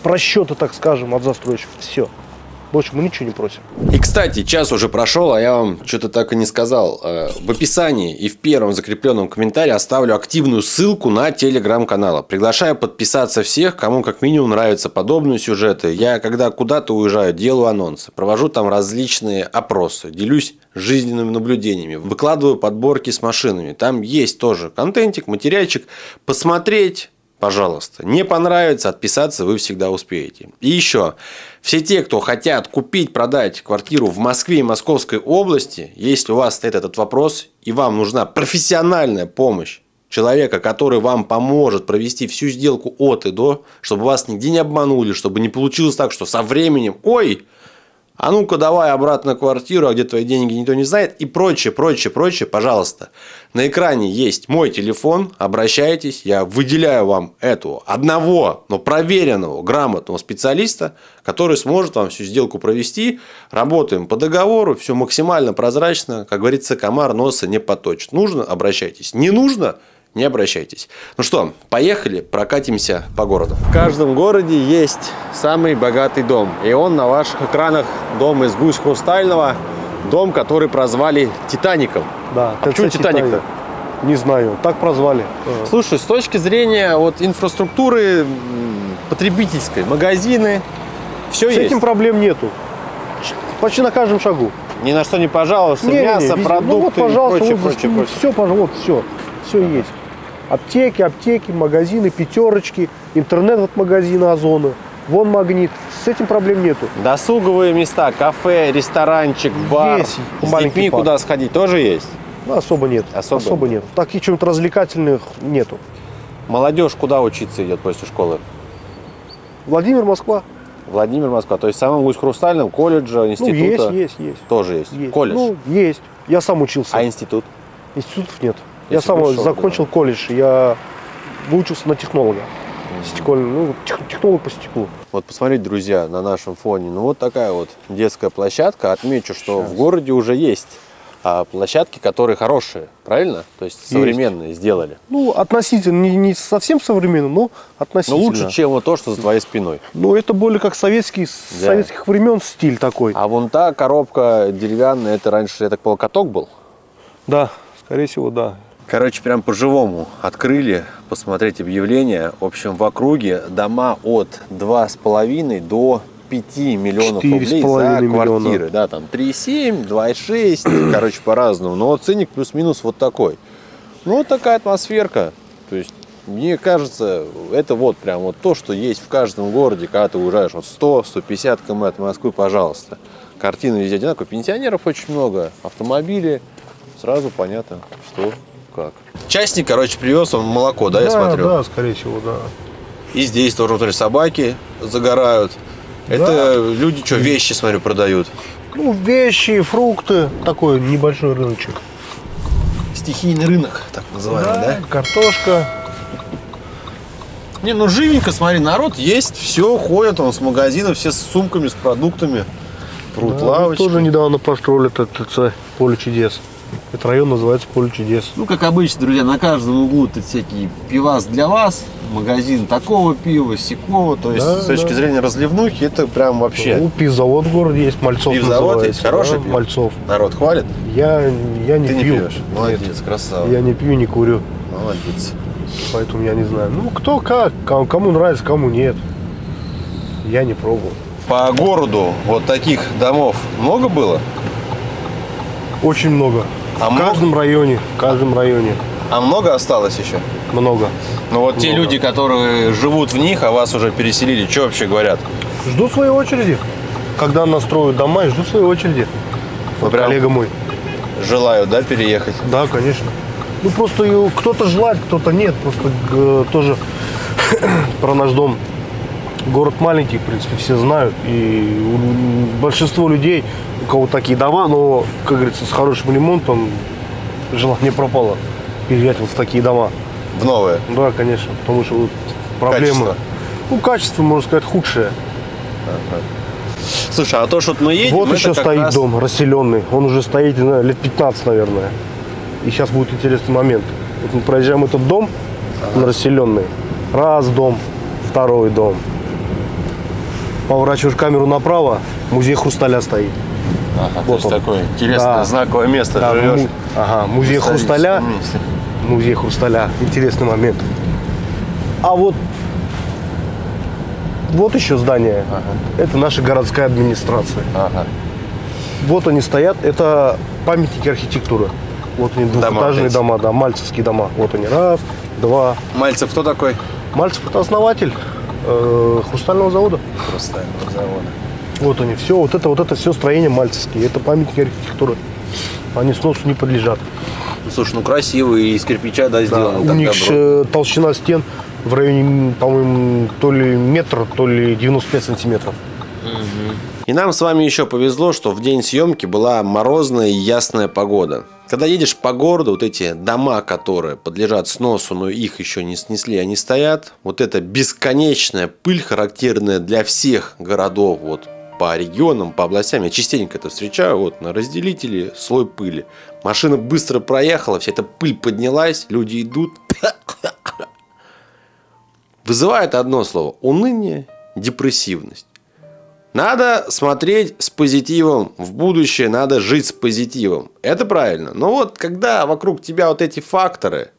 просчеты, так скажем, от застройщиков. Все. Больше мы ничего не просим. И, кстати, час уже прошел, а я вам что-то так и не сказал. В описании и в первом закрепленном комментарии оставлю активную ссылку на телеграм-канал. Приглашаю подписаться всех, кому как минимум нравятся подобные сюжеты. Я, когда куда-то уезжаю, делаю анонсы, провожу там различные опросы, делюсь жизненными наблюдениями, выкладываю подборки с машинами. Там есть тоже контентик, материальчик. Посмотреть... пожалуйста. Не понравится, отписаться вы всегда успеете. И еще, все те, кто хотят купить, продать квартиру в Москве и Московской области, если у вас стоит этот вопрос и вам нужна профессиональная помощь человека, который вам поможет провести всю сделку от и до, чтобы вас нигде не обманули, чтобы не получилось так, что со временем, ой, а ну-ка давай обратно квартиру, а где твои деньги никто не знает, и прочее, пожалуйста. На экране есть мой телефон, обращайтесь, я выделяю вам этого одного, но проверенного, грамотного специалиста, который сможет вам всю сделку провести. Работаем по договору, все максимально прозрачно, как говорится, комар носа не поточит. Нужно — обращайтесь, не нужно — не обращайтесь. Ну что, поехали, прокатимся по городу. В каждом городе есть самый богатый дом. И он на ваших экранах — дом из Гусь-Хрустального. Дом, который прозвали Титаником. Да, а почему Титаник-то? Не знаю, так прозвали. Слушай, с точки зрения вот инфраструктуры потребительской, магазины, все есть. С этим проблем нету. Почти на каждом шагу. Ни на что не пожалуйста. Мясо, продукты, прочее. Все, пожалуйста, все. Все есть. Аптеки, магазины, Пятерочки, интернет от магазина Озона, вон Магнит. С этим проблем нету. Досуговые места, кафе, ресторанчик, бар. Есть. С детьми куда сходить тоже есть? Ну, особо нет. Особо нет. Таких чем-то развлекательных нету. Молодежь куда учиться идет после школы? Владимир, Москва. Владимир, Москва. То есть в самом Гусь-Хрустальном колледже, института? Ну, есть. Тоже есть. Колледж? Ну, есть. Я сам учился. А институт? Институтов нет. Я сам закончил колледж, я выучился на технолога. Ну, технолог по стеклу. Вот посмотрите, друзья, на нашем фоне. Ну, вот такая вот детская площадка. Отмечу, что в городе уже есть площадки, которые хорошие, правильно? То есть современные сделали. Ну, относительно, не совсем современные, но относительно. Но лучше, чем вот то, что за твоей спиной. Ну, это более как советский, с советских времен стиль такой. А вон та коробка деревянная, это раньше, я так понял, каток был? Да, скорее всего, да. Короче, прям по-живому открыли, посмотреть объявление. В общем, в округе дома от 2,5 до 5 миллионов рублей за квартиры. Да, там 3,7, 2,6, короче, по-разному. Но ценник плюс-минус вот такой. Ну, вот такая атмосферка. То есть, мне кажется, это вот прям вот то, что есть в каждом городе, когда ты уезжаешь вот 100-150 км от Москвы, пожалуйста. Картины везде одинаковые. Пенсионеров очень много, автомобили. Сразу понятно, что... Как. Частник, короче, привез он молоко, да, я смотрю? Да, скорее всего, да. И здесь тоже внутри собаки загорают. Да. Это люди, что, вещи, смотрю, продают? Ну, вещи, фрукты, такой небольшой рыночек. Стихийный рынок, так называемый, да? Картошка. Не, ну живенько, смотри, народ есть, все, ходят он с магазина, все с сумками, с продуктами. Пруд, да, лавочки. Тоже недавно построили этот ТЦ «Поле чудес». Этот район называется «Поле чудес». Ну, как обычно, друзья, на каждом углу тут всякие пивас для вас, магазин такого пива, сякого. То есть, да, с точки зрения разливнухи, это прям вообще... Ну, пивзавод в городе есть, Мальцов называется. Есть хороший пиво? Мальцов. Народ хвалит? Я не пью. Ты не пьешь? Молодец, красава. Я не пью, не курю. Молодец. Поэтому я не знаю. Ну, кто как, кому нравится, кому нет. Я не пробовал. По городу вот таких домов много было? Очень много. А в каждом районе, в каждом районе. А много осталось еще? Много. Ну вот те люди, которые живут в них, а вас уже переселили, что вообще говорят? Жду своей очереди. Когда настроят дома, и жду своей очереди. Вот коллега мой. Желают, да, переехать? Да, конечно. Ну просто кто-то желает, кто-то нет. Просто тоже про наш дом. Город маленький, в принципе, все знают. И большинство людей, у кого такие дома, но, как говорится, с хорошим ремонтом желание пропало переезжать вот в такие дома. В новые? Да, конечно, потому что вот проблема. Качество? Ну, качество, можно сказать, худшее. Ага. Слушай, а то, что мы едем... Вот еще стоит раз... дом расселенный. Он уже стоит лет 15, наверное. И сейчас будет интересный момент. Вот мы проезжаем этот дом, ага, расселенный. Раз дом, второй дом. Поворачиваешь камеру направо, музей хрусталя стоит. Ага, вот то есть такое интересное, да, знаковое место. Да, ага, музей хрусталя. Музей хрусталя. Интересный момент. А вот, вот еще здание. Ага. Это наша городская администрация. Ага. Вот они стоят. Это памятники архитектуры. Вот они, двухэтажные дома, да, мальцевские дома. Вот они. Раз, два. Мальцев кто такой? Мальцев – это основатель хрустального завода. Хрустального завода. Вот они, все, вот это все строение мальцевские. Это памятники архитектуры. Они сносу не подлежат. Слушай, ну красивые, из кирпича, да, сделаны. Да, у них толщина стен в районе, по-моему, то ли метр, то ли 95 сантиметров. Угу. И нам с вами еще повезло, что в день съемки была морозная и ясная погода. Когда едешь по городу, вот эти дома, которые подлежат сносу, но их еще не снесли, они стоят. Вот эта бесконечная пыль, характерная для всех городов, вот по регионам, по областям. Я частенько это встречаю, вот на разделителе слой пыли. Машина быстро проехала, вся эта пыль поднялась, люди идут. Вызывает одно слово – уныние, депрессивность. Надо смотреть с позитивом в будущее, надо жить с позитивом. Это правильно. Но вот когда вокруг тебя вот эти факторы,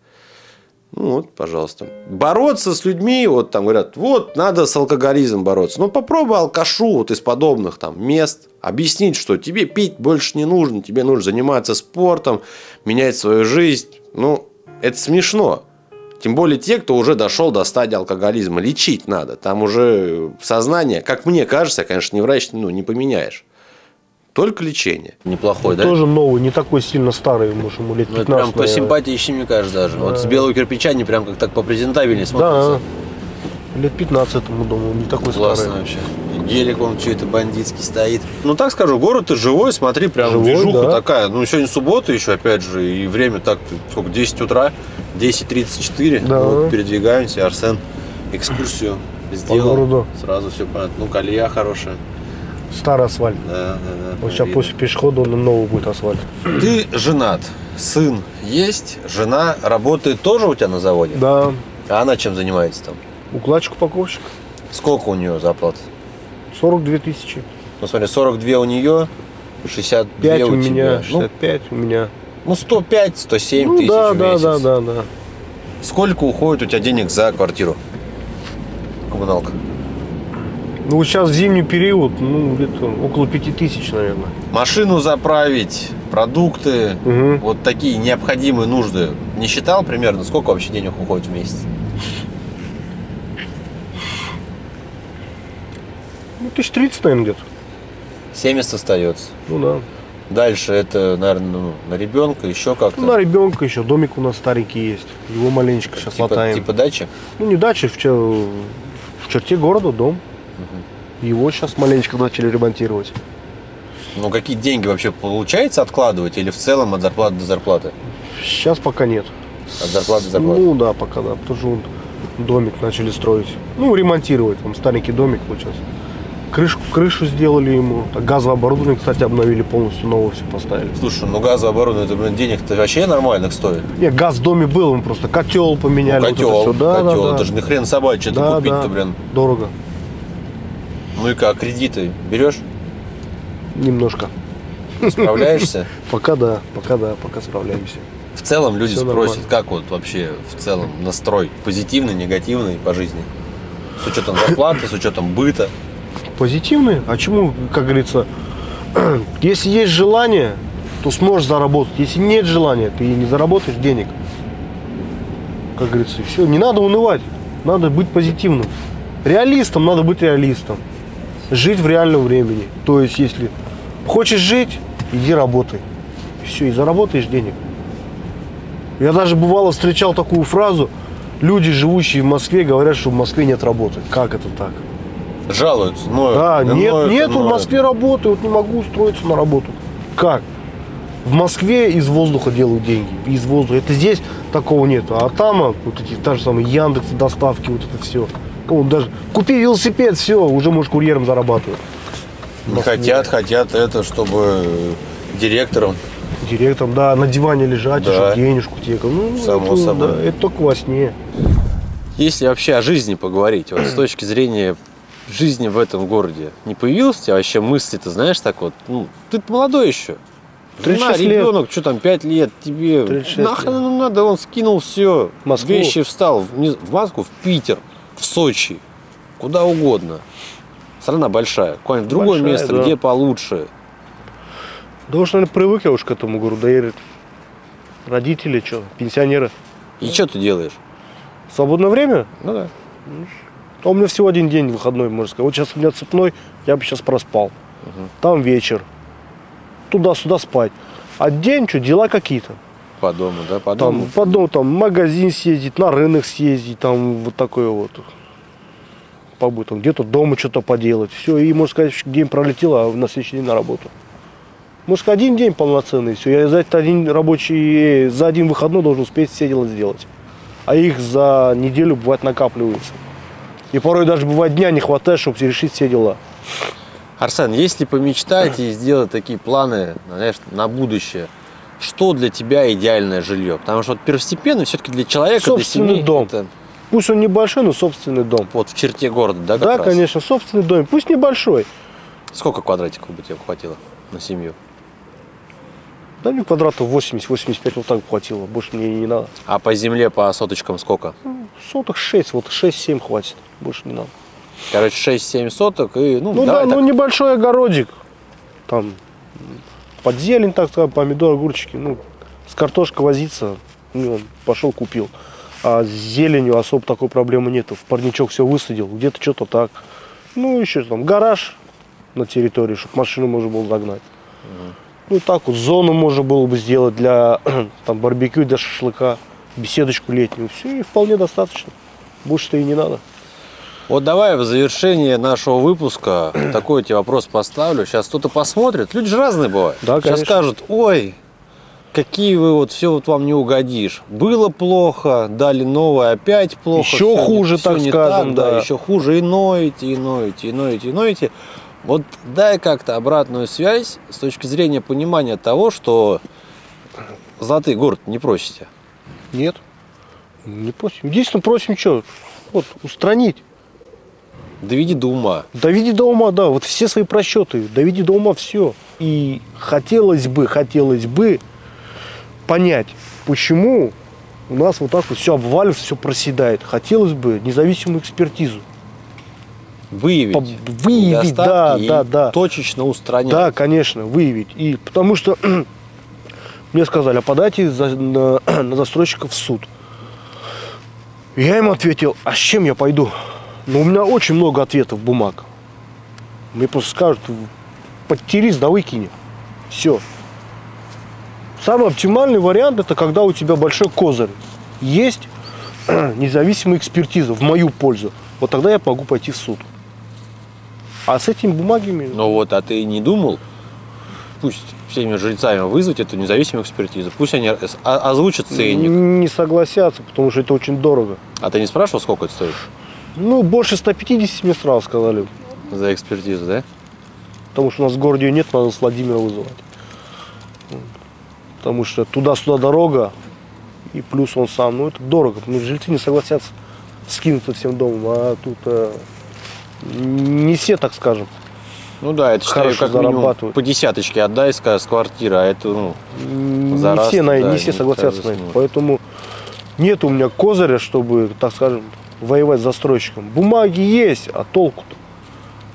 ну вот, пожалуйста. Бороться с людьми, вот там говорят, вот надо с алкоголизмом бороться. Ну попробуй алкашу вот из подобных там мест объяснить, что тебе пить больше не нужно, тебе нужно заниматься спортом, менять свою жизнь. Ну, это смешно. Тем более те, кто уже дошел до стадии алкоголизма. Лечить надо. Там уже сознание, как мне кажется, я, конечно, не врач, ну, не поменяешь. Только лечение. Неплохой, да? Тоже новый, не такой сильно старый, может, ему лет 15. Это прям посимпатичнее, мне кажется, даже. Да. Вот с белого кирпича не прям как так попрезентабельнее смотрится. Да, лет 15 этому дому, не такой старый. Классно вообще. гелик, он что-то бандитский стоит. Ну, так скажу, город-то живой, смотри, прям живой, движуха, да, такая. Ну, сегодня суббота еще, опять же, и время так, сколько, 10 утра, 10:34, да, вот, передвигаемся, Арсен экскурсию сделал. По городу. Сразу все понятно. Ну, колея хорошая. Старый асфальт. Да, да, да. Вот сейчас после пешехода он новый будет асфальт. Ты женат, сын есть, жена работает тоже у тебя на заводе? Да. А она чем занимается там? Укладчик-упаковщик. Сколько у нее зарплат? 42 000. Ну, смотри, 42 у нее, 62 у меня, тебя. 65 у меня. Ну, 105, 107 тысяч в месяц. Да, да, да, да. Сколько уходит у тебя денег за квартиру? Коммуналка. Ну, сейчас зимний период, ну, где-то около 5000, наверное. Машину заправить, продукты, угу, вот такие необходимые нужды. Не считал примерно, сколько вообще денег уходит в месяц? Ну, 30 000, наверное, где-то. 70 остается. Ну, да. Дальше это, наверное, ну, на ребенка еще как-то. Ну, на ребенка еще. Домик у нас старенький есть. Его маленечко сейчас латаем. Типа дача? Ну, не дача, в черте города дом. Угу. Его сейчас маленечко начали ремонтировать. Ну, какие деньги вообще получается откладывать? Или в целом от зарплаты до зарплаты? Сейчас пока нет. От зарплаты до зарплаты? Ну, да, пока, да. Потому что домик начали строить. Ну, ремонтировать. Там старенький домик получается. Крышу сделали ему. Газовое оборудование, кстати, обновили полностью, новое все поставили. Слушай, ну газовое оборудование, это денег-то вообще нормальных стоит? Нет, газ в доме был, мы просто котел поменяли. Ну, котел, вот это, да, котел, да, это да, же не хрен собачий, да, это купить-то, да, блин. Дорого. Ну и как, кредиты берешь? Немножко. Справляешься? Пока справляемся. В целом люди спросят, как вот вообще в целом настрой? Позитивный, негативный по жизни? С учетом зарплаты, с учетом быта? Позитивные. А чему, как говорится, если есть желание, то сможешь заработать. Если нет желания, ты не заработаешь денег. Как говорится, все. Не надо унывать. Надо быть позитивным. Реалистом надо быть реалистом. Жить в реальном времени. То есть, если хочешь жить, иди работай. Все, и заработаешь денег. Я даже бывало встречал такую фразу. Люди, живущие в Москве, говорят, что в Москве нет работы. Как это так? Жалуются, но да, нету в Москве работы, вот не могу устроиться на работу. Как? В Москве из воздуха делают деньги, из воздуха. Это здесь такого нету, а там вот эти, та же самая Яндекс, доставки, вот это все. Вот даже купи велосипед, все, уже можешь курьером зарабатывать. Хотят это, чтобы директором, да, на диване лежать, да, денежку тебе. Ну, само собой. Да, это только во сне. Если вообще о жизни поговорить, вот с точки зрения жизни в этом городе, не появилась у тебя вообще мысли, ты знаешь, так вот, ну, ты молодой еще, жена, ребенок, что там, 5 лет, тебе нахрен надо, он скинул все, Москву, вещи, встал в Москву, в Питер, в Сочи, куда угодно, страна большая, куда-нибудь в другое место, да, где получше. Да уж, наверное, привык я уж к этому городу, и родители, что, пенсионеры. И что ты делаешь? В свободное время? Ну да. У меня всего один день выходной, можно сказать. Вот сейчас у меня цепной, я бы сейчас проспал. Там вечер. Туда-сюда спать. А день, что, дела какие-то. По дому, да? По дому? Там, по дому, там, в магазин съездить, на рынок съездить, там, вот такое вот. Побыть, там, где-то дома что-то поделать. Все, и, можно сказать, день пролетел, а на следующий день на работу. Может, один день полноценный, все. Я за один рабочий, за один выходной должен успеть все дела сделать. А их за неделю, бывает, накапливается. И порой даже бывает дня не хватает, чтобы решить все дела. Арсен, если помечтать и сделать такие планы, знаешь, на будущее, что для тебя идеальное жилье? Потому что вот первостепенно все-таки для человека, собственный для семьи дом. Это... Пусть он небольшой, но собственный дом. Вот в черте города, да? Да, конечно, собственный дом. Пусть небольшой. Сколько квадратиков бы тебе хватило на семью? Да мне квадратов 80-85 вот так хватило, больше мне не надо. А по земле, по соточкам сколько? Соток 6, вот 6-7 хватит, больше не надо. Короче, 6-7 соток и... Ну да, ну небольшой огородик, там под зелень, так сказать, помидоры, огурчики, ну с картошкой возиться, ну, пошел купил. А с зеленью особо такой проблемы нету, в парничок все высадил, где-то что-то так. Ну еще там гараж на территории, чтобы машину можно было загнать. Ну так вот, зону можно было бы сделать для там, барбекю, для шашлыка, беседочку летнюю. Все, и вполне достаточно. Больше-то и не надо. Вот давай в завершение нашего выпуска такой тебе вопрос поставлю. Сейчас кто-то посмотрит. Люди же разные бывают. Да, сейчас скажут, ой, какие вы вот, все вот вам не угодишь. Было плохо, дали новое, опять плохо. Еще все, хуже, все так скажем. Так, да. Да, еще хуже. И ноете, и ноете, и ноете, и ноете. Вот дай как-то обратную связь с точки зрения понимания того, что золотые город не просите. Нет, не просим. Единственное, просим что? Вот, устранить. Доведи до ума. Доведи до ума, да. Вот все свои просчеты. Доведи до ума все. И хотелось бы понять, почему у нас вот так вот все обваливается, все проседает. Хотелось бы независимую экспертизу. Выявить, да. Точечно устранять. Да, конечно, выявить. И потому что мне сказали, а подайте на застройщиков в суд. Я им ответил, а с чем я пойду? Но у меня очень много ответов, бумаг. Мне просто скажут, подтерись, да выкини. Все. Самый оптимальный вариант, это когда у тебя большой козырь. Есть независимая экспертиза в мою пользу. Вот тогда я могу пойти в суд. А с этими бумагами... Ну вот, а ты не думал, пусть всеми жильцами вызвать эту независимую экспертизу? Пусть они озвучат ценник. Не согласятся, потому что это очень дорого. А ты не спрашивал, сколько это стоит? Ну, больше 150 мне сразу сказали. За экспертизу, да? Потому что у нас в городе ее нет, надо с Владимира вызывать. Потому что туда-сюда дорога, и плюс он сам. Ну, это дорого, потому что жильцы не согласятся скинуться всем домом, а тут не все, так скажем. Ну да, это считаю, как минимум по десяточке отдай с квартиры, а это, ну, за раз, не все согласятся с нами. Поэтому нет у меня козыря, чтобы, так скажем, воевать с застройщиком. Бумаги есть, а толку-то?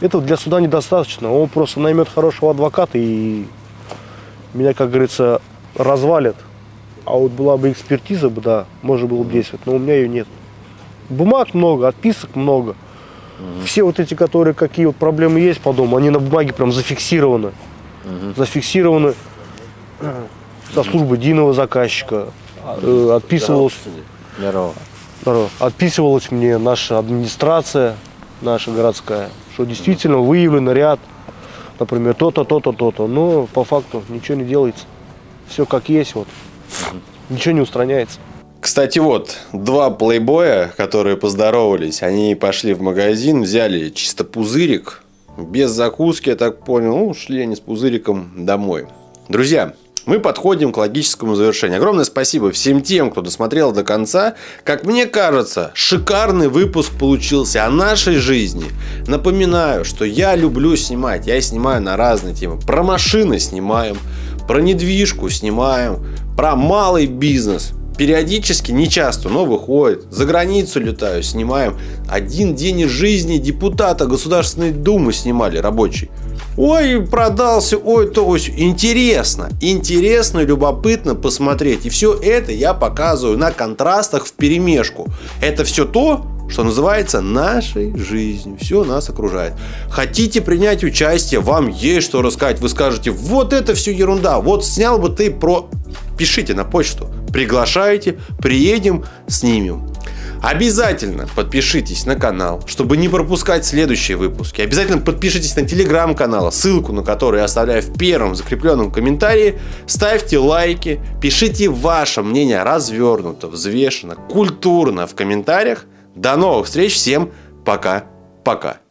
Этого для суда недостаточно. Он просто наймет хорошего адвоката и меня, как говорится, развалит. А вот была бы экспертиза, да, можно было бы действовать, но у меня ее нет. Бумаг много, отписок много. Все вот эти, которые какие вот проблемы есть по дому, они на бумаге прям зафиксированы. Зафиксированы со службы единого заказчика. Отписывалось. Отписывалась мне наша администрация, наша городская, что действительно выявлен ряд, например, то-то, то-то, то-то. Но по факту ничего не делается. Все как есть, вот. Ничего не устраняется. Кстати, вот, два плейбоя, которые поздоровались, они пошли в магазин, взяли чисто пузырик, без закуски, я так понял, ну, шли они с пузыриком домой. Друзья, мы подходим к логическому завершению. Огромное спасибо всем тем, кто досмотрел до конца. Как мне кажется, шикарный выпуск получился о нашей жизни. Напоминаю, что я люблю снимать, я снимаю на разные темы. Про машины снимаем, про недвижку снимаем, про малый бизнес. Периодически, не часто, но выходит. За границу летаю, снимаем. Один день из жизни депутата Государственной Думы снимали, рабочий. Ой, продался, ой, то. Интересно, интересно, любопытно посмотреть. И все это я показываю на контрастах вперемешку. Это все то, что называется нашей жизнью. Все нас окружает. Хотите принять участие, вам есть что рассказать. Вы скажете, вот это все ерунда. Вот снял бы ты про... Пишите на почту. Приглашайте, приедем, снимем. Обязательно подпишитесь на канал, чтобы не пропускать следующие выпуски. Обязательно подпишитесь на телеграм-канал, ссылку на который я оставляю в первом закрепленном комментарии. Ставьте лайки, пишите ваше мнение развернуто, взвешенно, культурно в комментариях. До новых встреч, всем пока-пока.